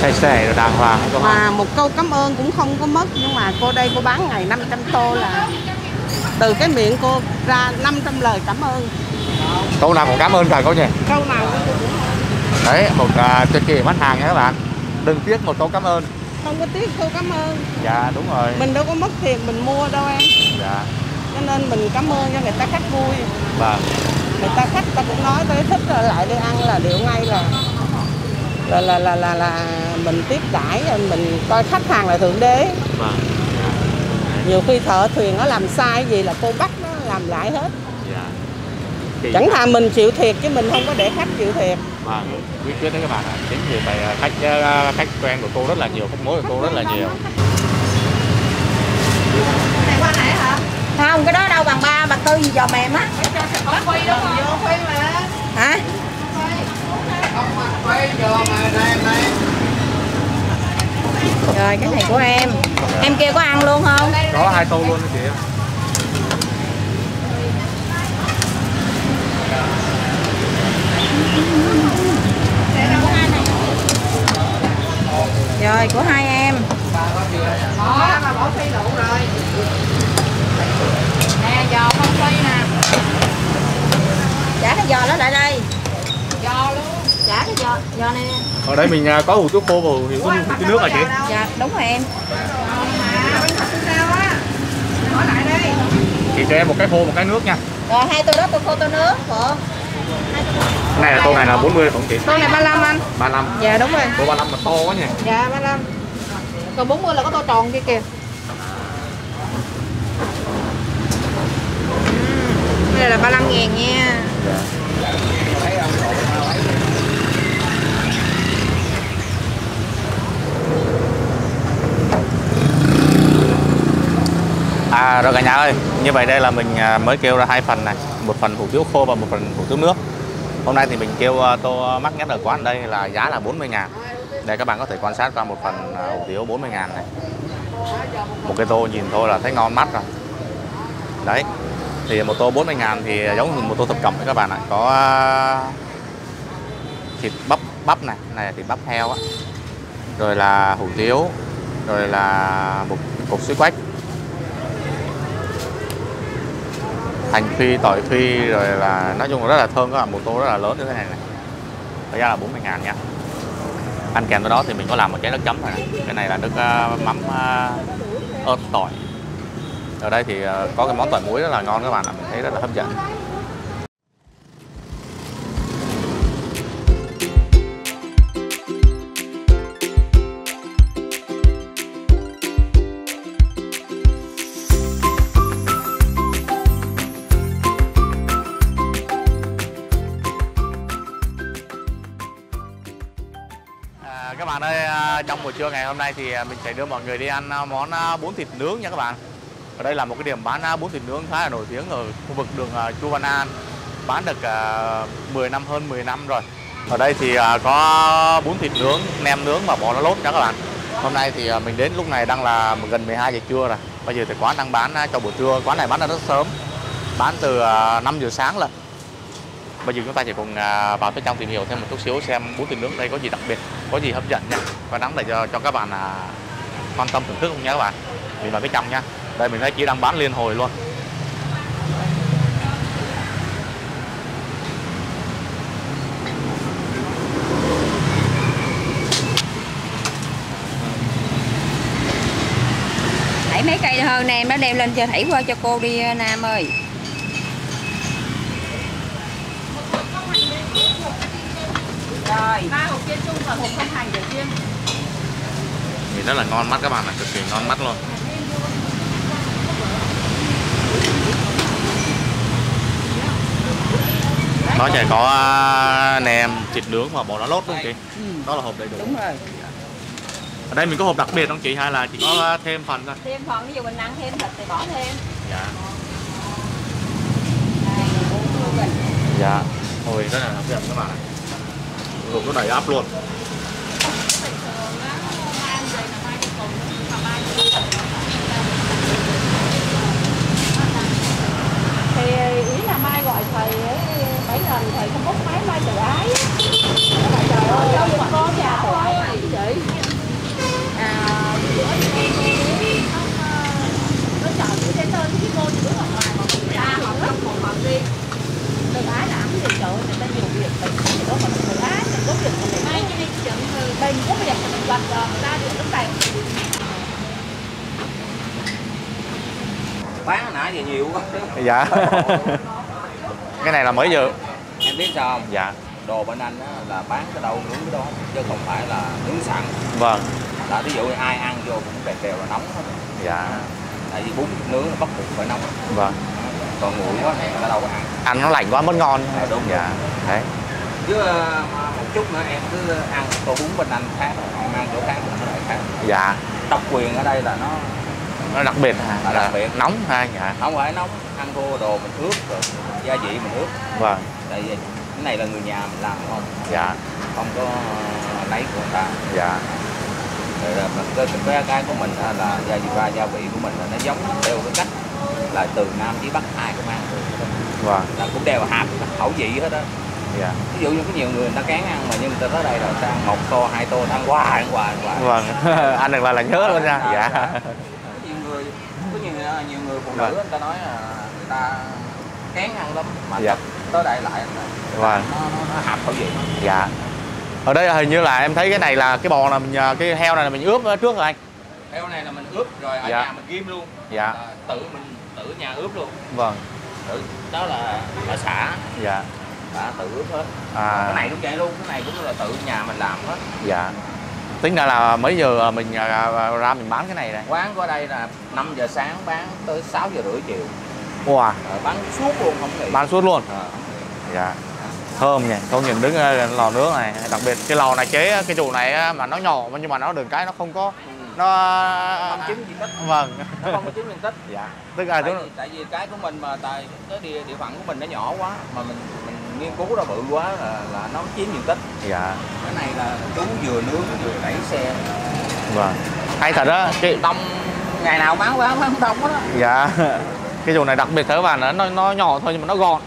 Sài sẻ rồi đàng hoàng không? Mà một câu cảm ơn cũng không có mất, nhưng mà cô đây cô bán ngày 500 tô là từ cái miệng cô ra 500 lời cảm ơn. Câu nào cũng cảm ơn cả cô nhỉ? Câu nào cũng. Đấy, một tuyệt kỳ bán hàng nha các bạn. Đừng tiếc một câu cảm ơn. Không có tiếc câu cảm ơn. Dạ đúng rồi. Mình đâu có mất tiền mình mua đâu em. Dạ. Cho nên mình cảm ơn cho người ta khách vui. Vâng. Người ta khách ta cũng nói tới thích rồi lại đi ăn là điệu ngay là mình tiếp đãi, mình coi khách hàng là thượng đế. Vâng. Nhiều khi thợ thuyền nó làm sai gì là cô bắt nó làm lại hết. Dạ. Thì chẳng thà mình chịu thiệt chứ mình không có để khách chịu thiệt. Vâng, quý quyết đấy các bạn ạ. Chính vì vậy khách quen của cô rất là nhiều, khách mối của cô rất là nhiều. Cái này qua nãy hả? Không, cái đó đâu bằng 3 bằng 4 gì giò mềm á. Có quy đúng không? Vô quy mà. Hả? Không bằng quy giò mà em đây. Rồi cái này của em. Dạ. Em kia có ăn luôn không? Có hai tô luôn đó chị. Rồi của hai em. Có mà bỏ phi đủ rồi. Nè giò không phi nè. Trả cái giò nó lại đây. Giò luôn. Trả cái giò này. Ở đây mình có hủ tiếu khô và hủ tiếu nước hả chị? Dạ, đúng rồi em. Chị cho em một cái khô một cái nước nha. Rồi hai tô đó tô khô tô nước. Này là tô này là 40 không chị? Tô này 35 anh. 35. Dạ đúng rồi. Tô 35 mà to quá nha. Dạ 35. Còn 40 là có tô tròn kia kìa. Cái này là 35.000 nha. À, rồi cả nhà ơi, như vậy đây là mình mới kêu ra hai phần này, một phần hủ tiếu khô và một phần hủ tiếu nước. Hôm nay thì mình kêu tô mắc nhất ở quán đây là giá là 40.000. Đây các bạn có thể quan sát qua một phần hủ tiếu 40.000 này. Một cái tô nhìn thôi là thấy ngon mắt rồi. Đấy, thì một tô 40.000 thì giống như một tô thập cẩm đấy các bạn ạ. Có thịt bắp này, này là thịt bắp heo á. Rồi là hủ tiếu, rồi là một cục xí quách, hành phi, tỏi phi, rồi là nói chung là rất là thơm các bạn. Một tô rất là lớn như thế này này. Giá là 40.000 nha. Ăn kèm với đó thì mình có làm một cái nước chấm này. Cái này là nước mắm ớt tỏi. Ở đây thì có cái món tỏi muối rất là ngon các bạn ạ. Mình thấy rất là hấp dẫn. Các bạn ơi, trong buổi trưa ngày hôm nay thì mình sẽ đưa mọi người đi ăn món bún thịt nướng nha các bạn. Ở đây là một cái điểm bán bún thịt nướng khá là nổi tiếng ở khu vực đường Chu Văn An. Bán được 10 năm hơn 10 năm rồi. Ở đây thì có bún thịt nướng, nem nướng và bò lá lốt nha các bạn. Hôm nay thì mình đến lúc này đang là gần 12 giờ trưa rồi. Bây giờ thì quán đang bán cho buổi trưa, quán này bán rất sớm. Bán từ 5 giờ sáng lần. Bây giờ chúng ta chỉ cùng vào tới trong tìm hiểu thêm một chút xíu xem bún thịt nướng đây có gì đặc biệt, có gì hấp dẫn nha. Và nắng để cho các bạn quan tâm thưởng thức không nha các bạn. Mình vào bên trong nha. Đây mình thấy chị đang bán liên hồi luôn. 7 mấy cây hơn nè, em đã đem lên cho thảy qua cho cô đi Nam ơi. Rồi, 3 hộp kia chung và hộp không hành để riêng. Thì rất là ngon mắt các bạn ạ, cực kỳ ngon mắt luôn. Nó sẽ có nèm, thịt nướng và bò lá lốt luôn chị. Đó là hộp đầy đủ. Đúng rồi. Ở đây mình có hộp đặc biệt không chị hay là chỉ có thêm phần thôi? Thêm phần, ví dụ mình ăn thêm thịt thì bỏ thêm. Dạ. Đây, uống. Dạ. Ôi rất là hấp dẫn các bạn ạ. Hộp nó đầy áp luôn. Thì ý là mai gọi thầy mấy lần thầy không bốc máy mai tự ái. Trời ơi, đâu được con nhà tôi này chị. À, nó chọn cái tên cái cô thì đúng là ngoài mà người ta họ rất một họ riêng. Tự ái là cái gì trời, người ta nhiều việc mình thì đó mình tự ái, mình có việc mình may cho đi chuyện mình có việc mình quạt rồi ra được lúc này. Bán hồi nãy thì nhiều quá. Dạ. Cái này là mới vừa. Em biết sao không? Dạ. Đồ bên anh là bán cái đâu nướng cái đó chứ không phải là nướng sẵn. Vâng. Là ví dụ ai ăn vô cũng đẹp đều là nóng hết. Dạ. Tại vì bún nướng bắt buộc phải nóng. Vâng. Còn nguội quá này nó đâu có ăn. Ăn nó lạnh quá mất ngon. À, đúng. Dạ. Đấy. Chứ một chút nữa em cứ ăn tô bún bên anh khác, em ăn chỗ khác nó lại khác. Dạ. Độc quyền ở đây là nó đặc biệt hả? Là đặc biệt nóng ha. Dạ. Không phải nóng, ăn vô đồ mình ướp rồi, gia vị mình ướp. Vâng. Tại vì cái này là người nhà mình làm không? Dạ. Không có lấy của người ta. Dạ. Rồi cái của mình là gia vị của mình là nó giống theo cái cách là từ Nam chí Bắc ai cũng ăn được. Vâng. Là cũng đều hạt khẩu vị hết á. Dạ. Ví dụ như có nhiều người người ta kén ăn mà nhưng người ta tới đây rồi ta ăn một tô hai tô ăn hoài ăn hoài ăn hoài. Vâng. Ăn được là nhớ luôn nha. Dạ. Nhiều người phụ nữ người ta nói là người ta kén ăn lắm mà dạ. Tới đây lại vâng. Nó hạp khẩu vị. Dạ. Ở đây hình như là em thấy cái này là cái bò là mình cái heo này là mình ướp trước rồi anh. Heo này là mình ướp rồi ở dạ. Nhà mình ghim luôn. Dạ. À, tự nhà ướp luôn. Vâng. Tự đó là ở xã. Dạ. Đã tự ướp hết. À. Cái này cũng vậy luôn, cái này cũng là tự nhà mình làm hết. Dạ. Tính ra là mấy giờ mình ra mình bán cái này này. Quán của đây là 5 giờ sáng bán tới 6 giờ rưỡi chiều. Wow. À, bán suốt luôn không nghỉ. Bán suốt luôn. À. Dạ. Thơm nha, công nhận đứng lò nướng này, đặc biệt cái lò này chế cái trụ này mà nó nhỏ nhưng mà nó đường cái nó không có nó không chiếm diện tích. Vâng. Nó không có chiếm diện tích. Dạ. Tức là tại vì cái của mình mà tại cái địa phận của mình nó nhỏ quá mà mình nghiên cứu ra bự quá là nó chiếm diện tích. Dạ. Cái này là chú vừa nướng vừa đẩy xe. Vâng. Hay thật đó. Cái đông ngày nào bán đông đó. Dạ. Cái dù này đặc biệt thế và nó nhỏ thôi nhưng mà nó gọn.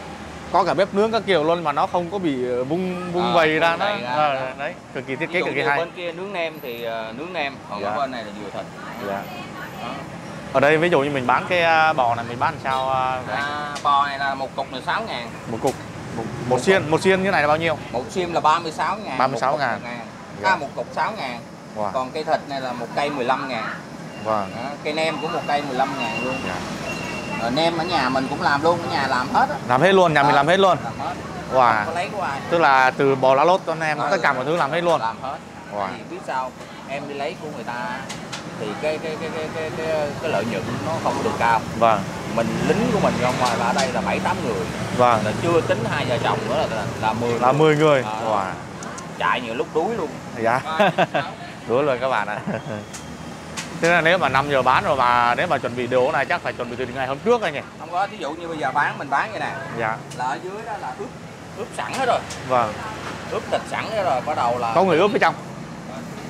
Có cả bếp nướng các kiểu luôn mà nó không có bị vung vầy ra nó. Đấy, cực kỳ thiết kế cực kỳ hay. Bên kia nướng nem thì nướng nem, còn dạ. Bên này là vừa thịt. Dạ. Đó. Ở đây ví dụ như mình bán cái bò này mình bán làm sao? Bò này là một cục 16.000. Một cục. Một xiên như này là bao nhiêu? Một xiên là 36.000. 36.000. À, một cục 6.000. Wow. Còn cây thịt này là một cây 15.000. Vâng. Đó, cây nem cũng một cây 15.000 luôn. Dạ. Rồi nem ở nhà mình cũng làm luôn, ở nhà làm hết á. Làm hết luôn, nhà mình làm hết luôn. Làm hết. Wow. Có lấy của ai. Tức là từ bò lá lốt cho nem tất cả mọi thứ làm hết luôn. Làm hết. Wow. Thì biết sao em đi lấy của người ta thì cái lợi nhuận nó không được cao. Vâng. Mình lính của mình ra ngoài là ở đây là 7-8 người. Vâng. Là chưa tính hai vợ chồng nữa là 10 người. Là 10 người. Wow. Chạy nhiều lúc đuối luôn. Dạ. Đuối luôn các bạn ạ. Thế là nếu mà 5 giờ bán rồi mà nếu mà chuẩn bị đồ này chắc phải chuẩn bị từ ngày hôm trước anh nhỉ. Không có, ví dụ như bây giờ mình bán vậy nè. Dạ. Là ở dưới đó là ướp sẵn hết rồi. Vâng. Ướp thịt sẵn hết rồi, bắt đầu là có người ướp ở trong.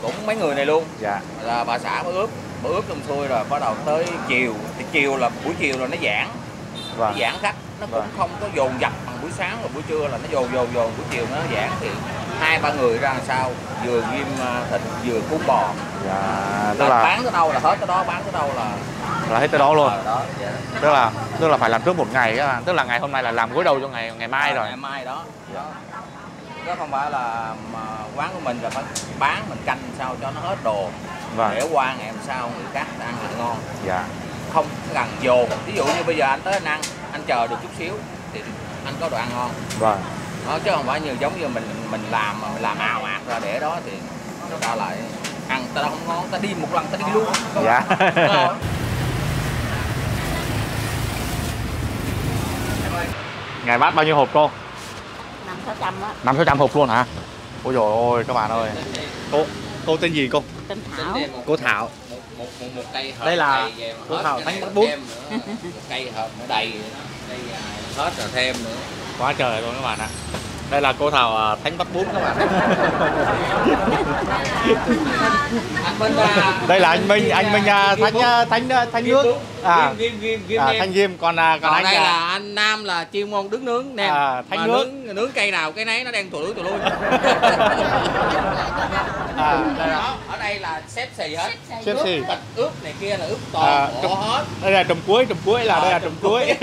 Cũng mấy người này luôn. Dạ. Là bà xã mới ướp xong xuôi rồi bắt đầu tới chiều. Thì chiều là buổi chiều rồi nó giãn. Vâng. Nó giãn khách, nó cũng không có dồn dập bằng buổi sáng rồi buổi trưa là nó dồn buổi chiều nó giãn thì 2-3 người ra làm sao vừa ghim thịt vừa cuốn bò. Dạ, tức là bán tới đâu là hết tới đó, bán tới đâu là hết tới đó luôn. Đó, dạ. Tức là phải làm trước một ngày các bạn, tức là ngày hôm nay là làm gối đầu cho ngày mai rồi. Ngày mai đó. Dạ. Đó không phải là quán của mình là phải bán mình canh sao cho nó hết đồ. vâng. Để qua ngày hôm sau người khác ăn lại ngon. Dạ. Không gần dồn. Ví dụ như bây giờ anh tới anh ăn, anh chờ được chút xíu thì anh có đồ ăn ngon. Vâng. Nó chứ không phải như giống như mình làm ào ạt ra để đó thì nó ra lại ăn ta không ngon, ta đi một lần ta đi luôn. Dạ. Ngày bát bao nhiêu hộp cô? 500-600 á. 500-600 hộp luôn hả? Ôi trời ơi các bạn ơi. Cô tên gì cô? Tên Thảo. Cô Thảo. Một cây hộp. Đây là cô Thảo thánh bút. Một cây hộp nó đầy. Đây hết rồi thêm nữa. Quá trời luôn các bạn ạ. Đây là cô Thảo thánh bắt bún các bạn. Đây là anh Minh thánh nước. À, thánh ghim còn anh đây là anh Nam là chuyên môn đứng nướng nè. À, thánh nước. Nướng cây nào cái nấy nó đang tụi lui. À, ở đây là xếp xì hết. Xếp xì. Thịt ướp này kia là ướp toàn bộ hết. Đây là trùm cuối là đây là trùm cuối.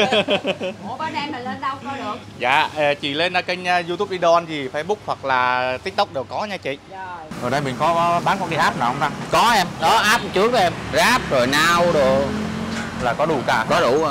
Ủa bữa nay mình lên đâu coi được? Dạ, chị lên kênh YouTube Idol gì, Facebook hoặc là TikTok đều có nha chị. Rồi đây mình có bán con đi app nào không ta? Có em, đó app trước em, Grab rồi Now rồi là có đủ cả. Có đủ,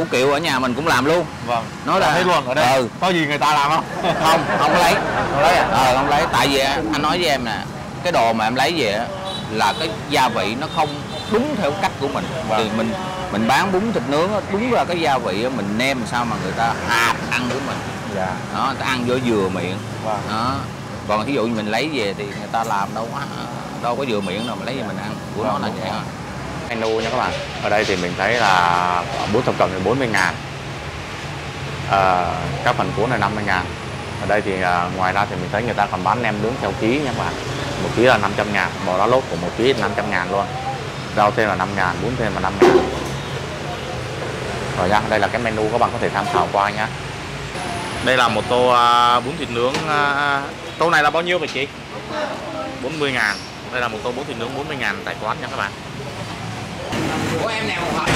củ kiệu ở nhà mình cũng làm luôn. Vâng. Nói là thấy luôn ở đây. Ừ. Có gì người ta làm không? Không có lấy. Không lấy à? Ờ không lấy, tại vì anh nói với em nè, cái đồ mà em lấy về á là cái gia vị nó không đúng theo cách của mình. Vâng. Thì mình bán bún thịt nướng á, đúng là cái gia vị mình nêm sao mà người ta hạp ăn của mình. Dạ. Đó, người ta ăn vô vừa miệng. Vâng. Đó. Còn ví dụ như mình lấy về thì người ta làm đâu có vừa miệng đâu mà lấy về mình ăn của nó là vậy. Menu nha các bạn. Ở đây thì mình thấy là bún thập cẩm thì 40.000. Các phần cuốn là 50.000. Ở đây thì ngoài ra thì mình thấy người ta còn bán nem nướng theo ký nha các bạn. 1 ký là 500.000, bò lá lốt của 1 ký 500.000 luôn. Rau thêm là 5.000, bún thêm là 5.000. Rồi nha, đây là cái menu các bạn có thể tham khảo qua nha. Đây là một tô bún thịt nướng. Tô này là bao nhiêu vậy chị? 40.000. Đây là một tô bún thịt nướng 40.000 tại quán nha các bạn. Của em nào một hộp.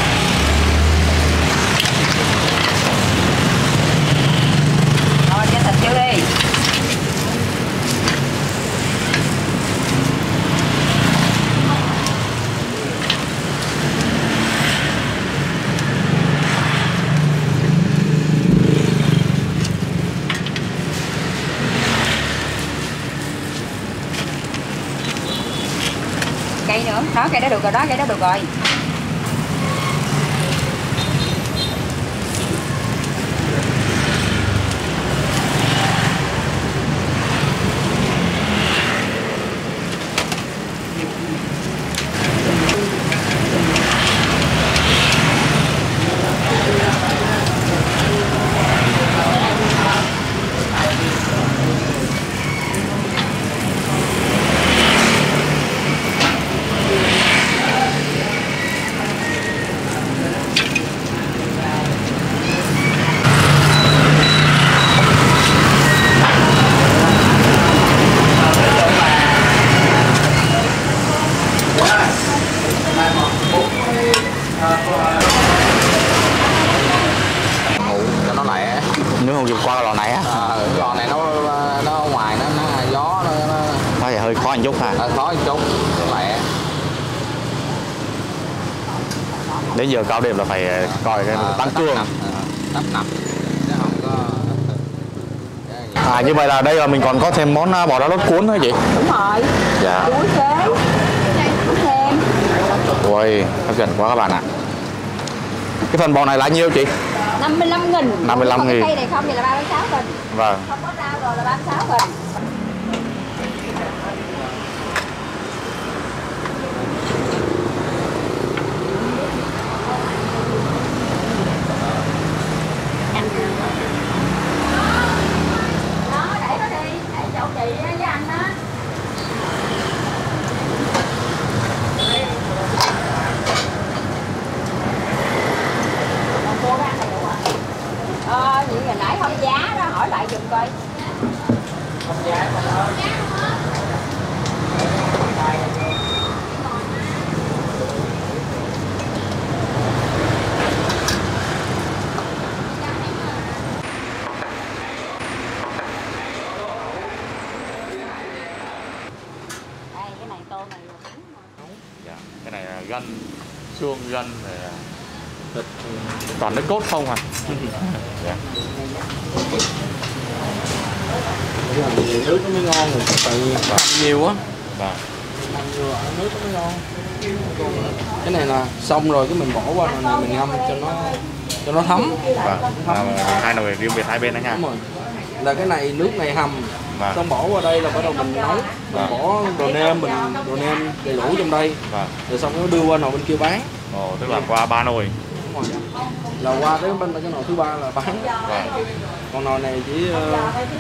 Rồi cho thịt vô đi. Cây nữa, đó cây đó được rồi, đó cây đó được rồi. Đến giờ cao điểm là phải coi cái tăng cường. À như vậy là đây là mình còn có thêm món bò đá lốt cuốn hả chị? Đúng rồi. Dạ. Cuốn xế. Cuốn thêm. Ôi, hấp dẫn quá các bạn ạ. À. Cái phần bò này là nhiêu chị? 55.000. 55.000. Cây này không thì là 36.000. Vâng. Không có rau rồi là 36.000. gân, xương gân, thịt, toàn cái cốt không à. Yeah. Nước nó mới ngon rồi, tự ăn nhiều quá. Và nước nó mới ngon. Cái này là xong rồi cái mình bỏ qua này mình ngâm cho nó thấm. Hai nồi riêng biệt hai bên đó nha. Đúng rồi. Là cái này nước này hầm. Và. Xong bỏ qua đây là bắt đầu mình nấu, mình bỏ đồ nêm đầy đủ trong đây. Và. Rồi xong nó đưa qua nồi bên kia bán. Ồ, tức là qua ba nồi. Đúng rồi. Là qua tới bên cái nồi thứ ba là bán. Và. Còn nồi này chỉ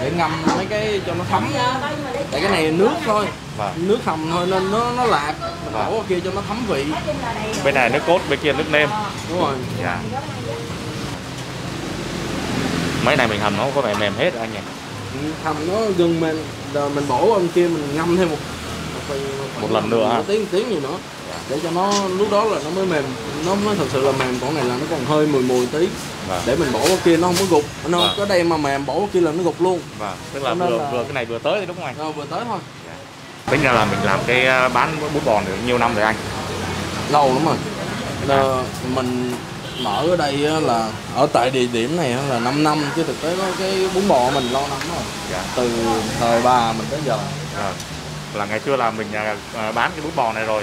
để ngâm mấy cái cho nó thấm. Tại cái này nước thôi. Và. Nước hầm thôi nên nó lạc. Mình đổ qua kia cho nó thấm vị. Bên này nước cốt, bên kia nước nêm. Đúng rồi. Dạ. Mấy này mình hầm nó có vẻ mềm hết anh nhỉ? Hầm nó gần mềm, mình bổ bên kia mình ngâm thêm một lần nữa, một tiếng gì nữa để cho nó lúc đó là nó mới mềm, nó mới thật sự là mềm. Còn này là nó còn hơi mùi tí. Và. Để mình bổ qua kia nó không có gục, nó có đây mà mềm bổ qua kia là nó gục luôn. Và. Tức là vừa cái này vừa tới thì đúng không anh? Vừa tới thôi. Tính ra là mình làm cái bán bún bò được nhiều năm rồi anh? Lâu lắm rồi. Mình mở ở đây là ở tại địa điểm này là 5 năm chứ thực tế cái bún bò mình lâu lắm rồi. Dạ. Từ thời bà mình tới giờ. À, là ngày xưa là mình bán cái bún bò này rồi.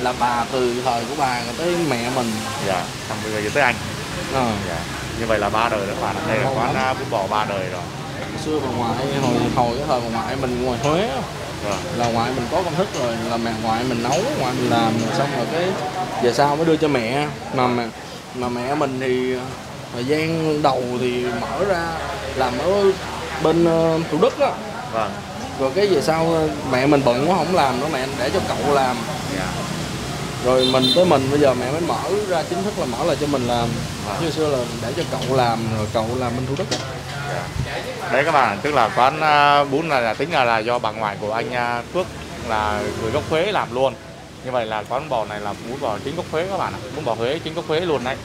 Là bà từ thời của bà tới mẹ mình. Dạ, xong bây giờ tới anh. À. Dạ. Như vậy là ba đời rồi, bà đây là quán bún bò ba đời rồi. Ngày xưa bà ngoại hồi cái thời bà ngoại mình ngoài Huế. Rồi. Là ngoại mình có công thức rồi, là mẹ ngoại mình nấu, ngoại mình làm xong rồi cái giờ sau mới đưa cho mẹ mà mẹ mình thì thời gian đầu thì mở ra làm ở bên Thủ Đức đó. Vâng. Rồi cái về sau mẹ mình bận quá không làm nữa, mẹ để cho cậu làm. Yeah. Rồi mình bây giờ mẹ mới mở ra chính thức là mở lại cho mình làm. Vâng. Như xưa là để cho cậu làm rồi cậu làm bên Thủ Đức đó. Yeah. Đấy các bạn, tức là quán bún là tính là do bà ngoại của anh Phước là người gốc Huế làm luôn. Như vậy là quán bò này là bún bò chính gốc Huế các bạn ạ, bún bò Huế chính gốc Huế luôn đấy.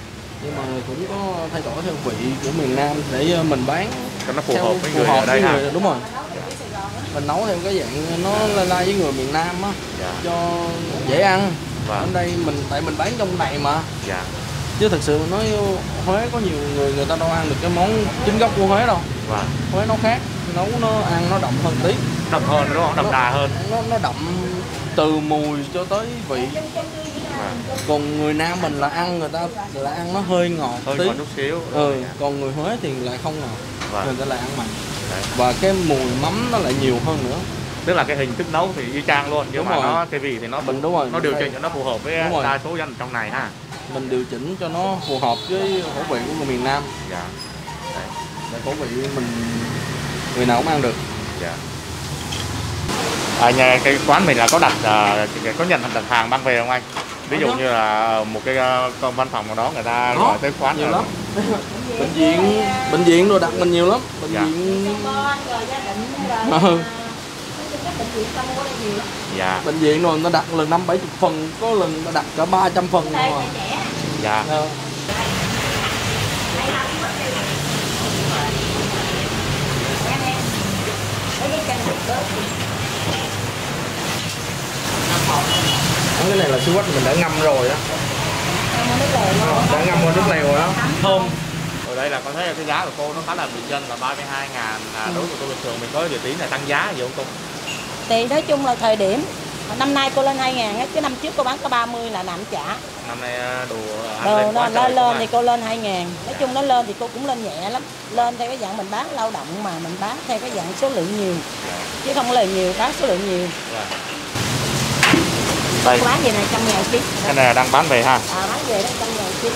Nhưng mà cũng có thay đổi theo vị của miền Nam để mình bán cho nó phù hợp với người ở đây ha. Đúng rồi. Yeah. Mình nấu theo cái dạng nó lai với người miền Nam á. Yeah. Cho dễ ăn. Và. Ở đây tại mình bán trong này mà. Yeah. Chứ thực sự nói Huế có nhiều người ta đâu ăn được cái món chính gốc của Huế đâu. Và. Huế nó khác, nấu nó ăn nó đậm hơn tí. Đậm hơn đúng không? Đậm đà hơn. Nó đậm từ mùi cho tới vị. À. Còn người Nam mình là ăn, người ta là ăn nó hơi ngọt tí. Hơi ngọt chút xíu. Ừ. Còn người Huế thì lại không ngọt. Người ta lại ăn mặn. Và cái mùi mắm nó lại nhiều hơn nữa. Tức là cái hình thức nấu thì y chang luôn, nhưng mà nó cái vị thì nó mình, đúng rồi, nó điều chỉnh cho nó phù hợp với đa số dân trong này ha. Mình điều chỉnh cho nó phù hợp với khẩu vị của người miền Nam. Dạ. Đấy. Để khẩu vị mình người nào cũng ăn được. Dạ. Nhà cái quán mình là có đặt có nhận đặt hàng mang về không anh? Ví dụ như là một cái văn phòng ở đó người ta gọi tới quán nhiều lắm. Bệnh viện đồ đặt mình nhiều lắm. Bệnh viện dạ. Bệnh viện rồi người ta đặt lần 50-70 phần, có lần đặt cả 300 phần rồi. Dạ. Cái này là siêu quách mình đã ngâm rồi đó, đã ngâm qua nước lèo rồi đó, thơm. Ở đây là có thấy cái giá của cô nó khá là bình dân là 32.000. Đối với cô bình thường mình có điều tí này tăng giá gì không cô? Thì nói chung là thời điểm năm nay cô lên 2.000, cái năm trước cô bán có 30 là nạm trả. Năm nay đồ nó lên thì cô lên 2.000. Nói chung nó lên thì cô cũng lên nhẹ lắm. Lên theo cái dạng mình bán lao động mà mình bán theo cái dạng số lượng nhiều, chứ không là nhiều bán số lượng nhiều. Đây. Bán về này 100.000 ký. Cái này đang bán về ha. À, bán về đó 100.000 ký.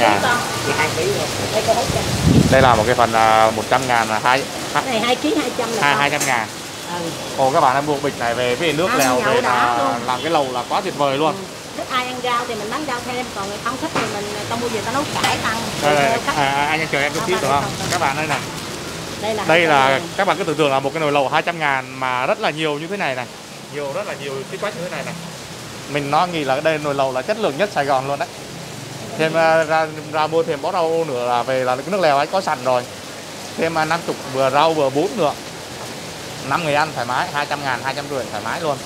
100.000. Thì 2 ký rồi. Đây có 100. Đây là một cái phần 100.000 là 2. Cái này 2 ký 200 là 200.000. Ừ. Ồ, các bạn em mua bịch này về với nước lèo về là làm cái lầu là quá tuyệt vời luôn. Thích ai ăn rau thì mình bán rau thêm, còn không thích thì mình tao mua về tao nấu cải tăng. Anh chờ em chút xíu được không? Các bạn đây nè. Đây là các bạn cứ tưởng tượng là một cái nồi lầu 200.000 mà rất là nhiều như thế này này. Nhiều, rất là nhiều cái quách như thế này này. Mình nói nghĩ là đây nồi lầu là chất lượng nhất Sài Gòn luôn đấy. Thêm ra mua thêm bó rau nữa là về là cái nước lèo ấy có sẵn rồi. Thêm 50 vừa rau vừa bún nữa. 5 người ăn thoải mái, 200.000, 250 thoải mái luôn.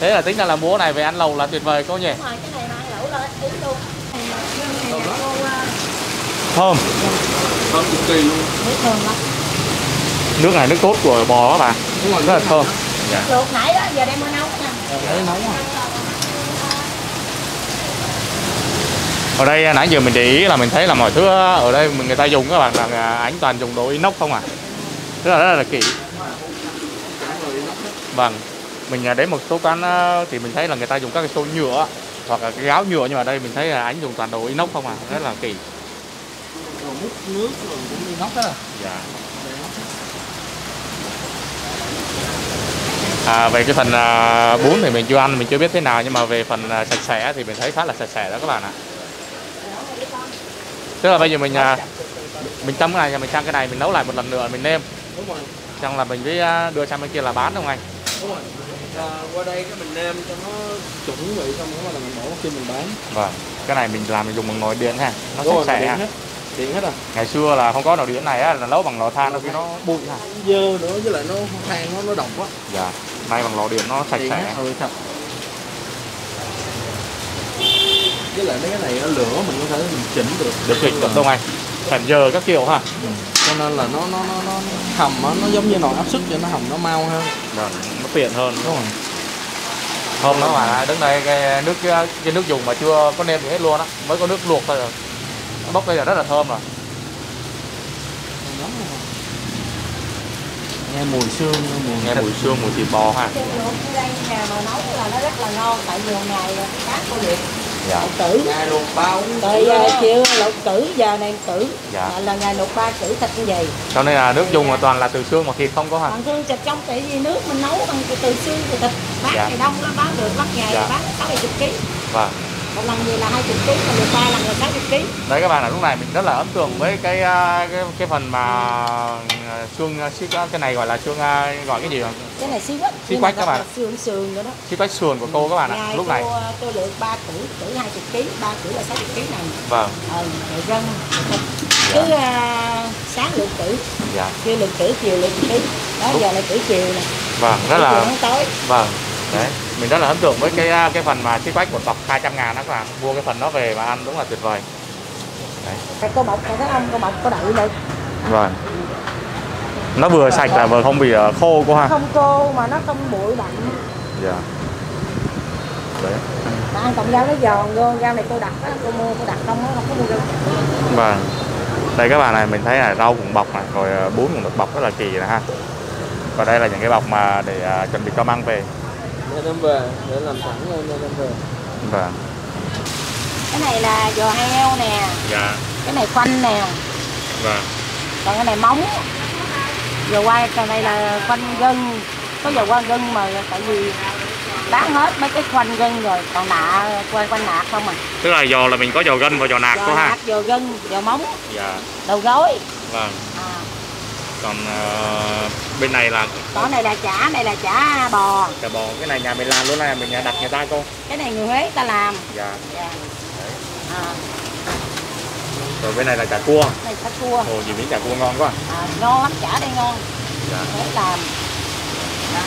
Thế là tính ra là mua này về ăn lẩu là tuyệt vời cô nhỉ. Đúng rồi, cái này mà ăn lẩu là ý luôn. Thơm. Thơm cực kỳ luôn. Thơm lắm. Nước này nước cốt của bò các bạn. Đúng rồi, rất là thơm. Dạ. Luộc nãy đó, giờ đem mới nấu nha. Nãy nấu rồi. Ở đây nãy giờ mình để ý là mình thấy là mọi thứ ở đây người ta dùng các bạn là ảnh toàn dùng đồ inox không à. Rất là kỹ. Vâng. Mình đến một số quán thì mình thấy là người ta dùng các cái xô nhựa hoặc là cái gáo nhựa, nhưng mà đây mình thấy là ảnh dùng toàn đồ inox không à, rất là kỳ. Rồi múc nước rồi cũng inox đó. Dạ. Về cái phần bún thì mình chưa ăn, mình chưa biết thế nào, nhưng mà về phần sạch sẽ thì mình thấy khá là sạch sẽ đó các bạn ạ. Tức là bây giờ mình chăm cái này, mình sang cái này mình nấu lại một lần nữa mình nêm. Đúng rồi. Xong là mình mới đưa sang bên kia là bán không anh? Đúng rồi. Qua đây cái mình nêm cho nó chuẩn vị xong đó là mình đổ khi mình bán. Vâng. Cái này mình làm mình dùng bằng nồi điện ha, nó sạch sẽ ha. Điện hết rồi. Ngày xưa là không có nồi điện này á, là nấu bằng lò than đâu, khi nó bụi ha. Dơ nữa với lại nó than nó độc quá. Dạ. Nay bằng lò điện nó sạch sẽ. Ừ, sạch. Với lại mấy cái này lửa mình có thể mình chỉnh được. Được chỉnh được không anh? Thành giờ các kiểu ha. Ừ. Cho nên là nó hầm nó giống như nồi áp suất cho nó hầm nó mau hơn. Rồi, nó tiện hơn. Đúng rồi. Hôm đó mà đứng đây cái nước dùng mà chưa có nêm gì hết luôn á, mới có nước luộc thôi rồi. Nó bốc đây là rất là thơm rồi. Nghe mùi xương, mùi thịt bò ha. Cái luộc đây nhà mà nấu là nó rất là ngon, tại vì ngày khác cô Điệp. Dạ. Lộc cử. Ngày luộc ba cũng tới chiều lộc cử, giờ này cử. Dạ. Là ngày luộc ba cử thịt như vậy. Cho nên là nước dùng là toàn là từ xương mà thịt không có hả? Còn xương thịt trong tại vì nước mình nấu bằng từ xương từ thịt. Bán ngày đông nó bán được, bắt ngày bán 60 kg. Vâng. Một lần gì là 20 kg, còn được 3 lần là 60 kg. Đấy các bạn ạ, lúc này mình rất là ấn tượng với cái phần mà xương cái này gọi là xương gọi cái gì không? Cái này xí quách. Xí quách các bạn. Xương đó. Xí quách sườn của cô các bạn ạ. Lúc này tôi được 3 củ, củ 20 kg, 3 củ là 60 kg này. Vâng. Rồi răng. Cứ sáng lượng cử. Dạ. Trưa lượng cử, chiều lượng cử. Đó giờ là cử chiều này. Vâng, rất là tối. Vâng. Đấy, mình rất là ấn tượng với cái phần mà xí quách của tập 200.000 đó các bạn. Mua cái phần nó về và ăn đúng là tuyệt vời. Đấy. Cô bọc thấy không? Cô bọc có đậu đây. Vâng. Nó vừa sạch là vừa không bị khô cô ha. Không khô mà nó không bụi bặm. Dạ. Đấy. Mà ăn cộng rau nó giòn luôn, rau này cô đặt á, cô mua cô đặt không có mua đâu. Vâng. Đây các bạn này, mình thấy là rau cũng bọc này, rồi bún cũng được bọc rất là kỳ này ha. Còn đây là những cái bọc mà để chuẩn bị cho mang về. Để đem về, để làm sẵn lên để đem về. Vâng. Cái này là giò heo nè. Dạ. Cái này khoanh nè. Vâng. Còn cái này móng. Giờ quay cái này là khoanh gân, có giờ quay gân mà tại vì bán hết mấy cái khoanh gân rồi, còn nạ quay nạc không à. Tức là giò là mình có giò gân và giò nạc thôi ha. Giò gân, giò móng. Dạ. Đầu gối. Vâng. À. Còn bên này là còn này là chả bò. Chả bò cái này nhà mình làm luôn, là mình đặt nhà ta cô. Cái này người Huế ta làm. Dạ. Dạ. Rồi bên này là chả cua. Đây chả cua. Ồ, gì miếng chả cua ngon quá. Ngon lắm, chả đây ngon. Dạ. Huế làm. Đó.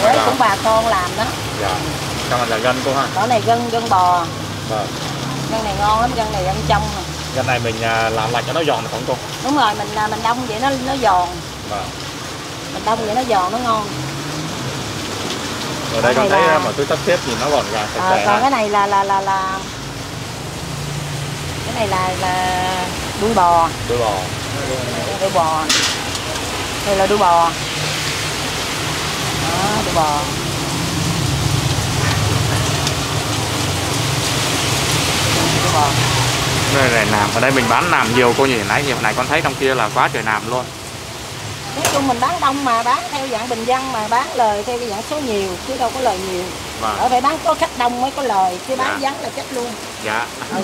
Huế cũng bà con làm đó. Dạ. Trong này là gân cô ha. Đó này gân bò. Vâng. Gân này ngon lắm, gân này ăn trong này. Gân này mình làm lại cho nó giòn được không cô? Đúng rồi, mình đông vậy nó giòn. Vâng. Mình đông vậy nó giòn, nó ngon. Ở đây con thấy mà tôi sắp xếp thì nó gọn gàng sạch sẽ. Còn cái này là cái này là đuôi bò. Đuôi bò. Đuôi bò. Đây là đuôi bò. Đó, đuôi bò. Đuôi bò. Đây này làm, ở đây mình bán làm nhiều cô nhỉ, nãy giờ này con thấy trong kia là quá trời làm luôn. Nói chung mình bán đông mà, bán theo dạng bình dân mà, bán lời theo cái dạng số nhiều chứ đâu có lời nhiều. Vâng. Ở phải bán có khách đông mới có lời, chứ bán vắng là chết luôn. Dạ. Ừ.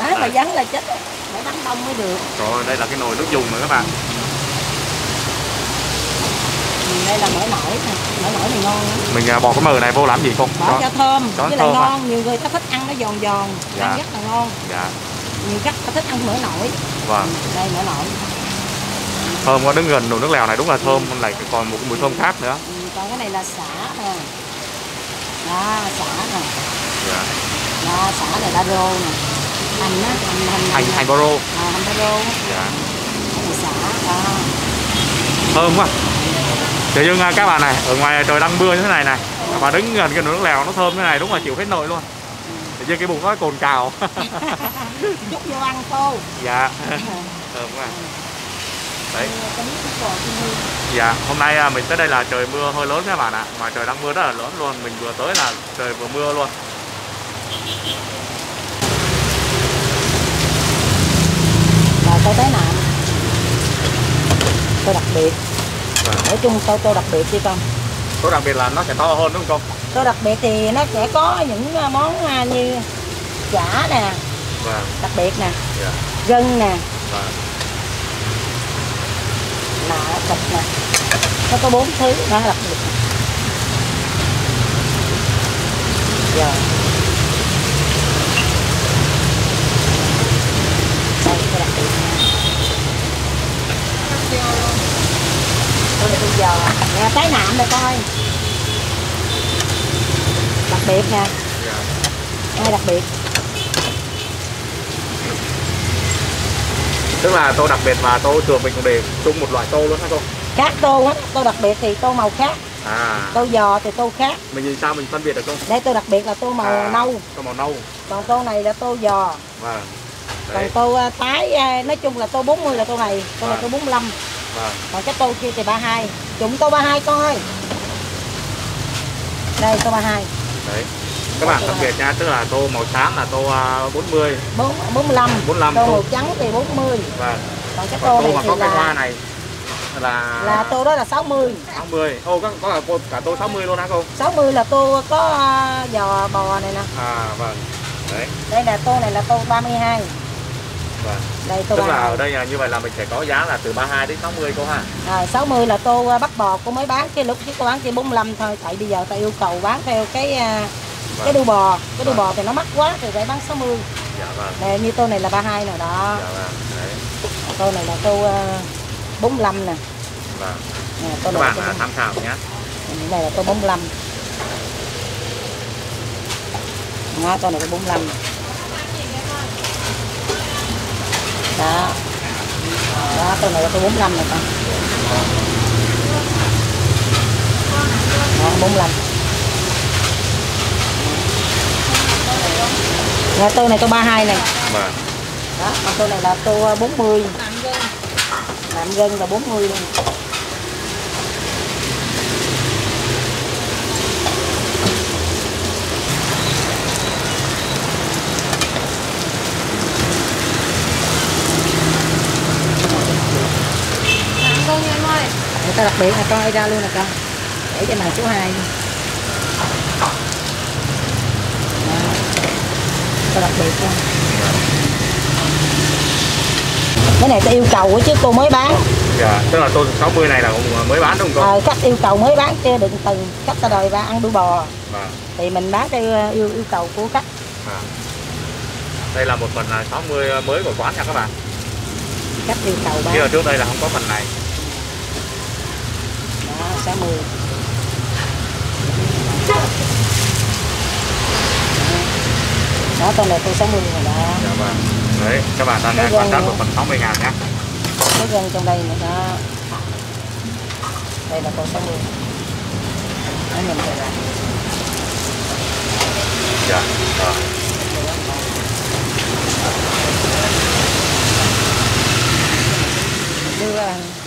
Bán mà vắng là chết, phải bán đông mới được. Rồi đây là cái nồi nước dùng rồi các bạn. Đây là mỡ nổi này ngon lắm. Mình bỏ cái mỡ này vô làm gì không? Bỏ cho thơm, với lại ngon, nhiều người ta thích ăn nó giòn giòn, ăn rất là ngon. Dạ. Nhiều khách ta thích ăn mỡ nổi. Vâng. Đây mỡ nổi. Thơm quá, đứng gần nồi nước lèo này đúng là thơm, lại còn một mùi thơm khác nữa. Còn cái này là sả nè. đó, xả nè. Dạ. Đó, xả này, ba rô nè. Hành á, hành ba rô. À, hành ba rô. Dạ. Đó, xả, đó. Thơm quá. Tự dưng các bạn này, ở ngoài trời đang mưa như thế này này, mà đứng gần cái nồi nước lèo nó thơm thế này, đúng là chịu hết nồi luôn. Tự dưng cái bụng nó cồn cào. Chút vô ăn khô. Dạ. Thơm quá. Đấy. Dạ, hôm nay mình tới đây là trời mưa hơi lớn các bạn ạ. Mà trời đang mưa rất là lớn luôn. Mình vừa tới là trời vừa mưa luôn. Rồi tôi tới nạm. Tôi đặc biệt. Nói chung tôi đặc biệt đi con. Tôi đặc biệt là nó sẽ to hơn đúng không? Tôi đặc biệt thì nó sẽ có những món như chả nè. Vâng. Đặc biệt nè. Dạ. Gân nè. Vâng. Là thịt nè, nó có 4 thứ đó đặc biệt. Giờ đây cái đặc biệt nè, tôi bây giờ nè tái nạm rồi coi đặc biệt nè, đây đặc biệt. Tức là tô đặc biệt mà tô thường mình cũng để chung một loại tô luôn hả cô? Khác tô á, tô đặc biệt thì tô màu khác. À. Tô giò thì tô khác. Mình nhìn sao mình phân biệt được không? Đây tô đặc biệt là tô màu nâu. Tô màu nâu. Còn tô này là tô giò. Vâng. Còn tô tái nói chung là tô 40 là tô này, tô này tô 45. Vâng. Còn cái tô kia thì 32. Chúng tô 32 coi. Đây tô 32. Đấy. Các bạn đặc biệt nha, tức là tô màu xám là tô 40, 45, tô màu trắng thì 40. Vâng. Còn cái tô này mà có cái hoa này là tô đó là 60. 60. Ô có cả tô 60 luôn hả cô? 60 là tô có giò bò này nè. À vâng. Đấy. Đây là tô này là tô 32. Vâng. Đây tô 32. Tức là ở đây là như vậy là mình sẽ có giá là từ 32 đến 60 cô ha. À 60 là tô bắp bò cô mới bán, cái lúc chứ cô bán chỉ 45 thôi, tại bây giờ ta yêu cầu bán theo cái đuôi bò, cái đuôi bò thì nó mắc quá thì phải bán 60. Dạ vâng. Nè, như tô này là 32 nè đó. Dạ vâng. Đấy. Tô này là tô 45 nè. Vâng. Nè, tô các bạn tham khảo nhé. Đây là tô 45. Đó, tô này là 45. Đó. Đó, tô này là tô 45 nè con. Đó, 45. Là tô này tô 32 này. Vâng. Đó, còn tô này là tô 40. Nạm gân là 40 luôn. Nạm gân em ơi. Người ta đặc biệt là con ai ra luôn nè con. Để cho này số 2. Đặc biệt luôn. Cái này ta yêu cầu chứ cô mới bán. Dạ, tức là tô 60 này là mới bán đúng không cô? Khách yêu cầu mới bán chứ đừng từng khách ta đòi và ăn đuôi bò. À. Thì mình bán theo yêu cầu của khách. À. Đây là một phần 60 mới của quán nha các bạn. Khách yêu cầu bán. Chứ ở trước đây là không có phần này. Đó, 60. Đó, con này tôi 60 rồi đó. Dạ vâng. Đấy, các bạn đang quan sát 1 phần 60.000 nhé. Cái gân trong đây nữa đó. Đây là con 60. Đó, nhìn vậy là. Dạ, rồi. Đưa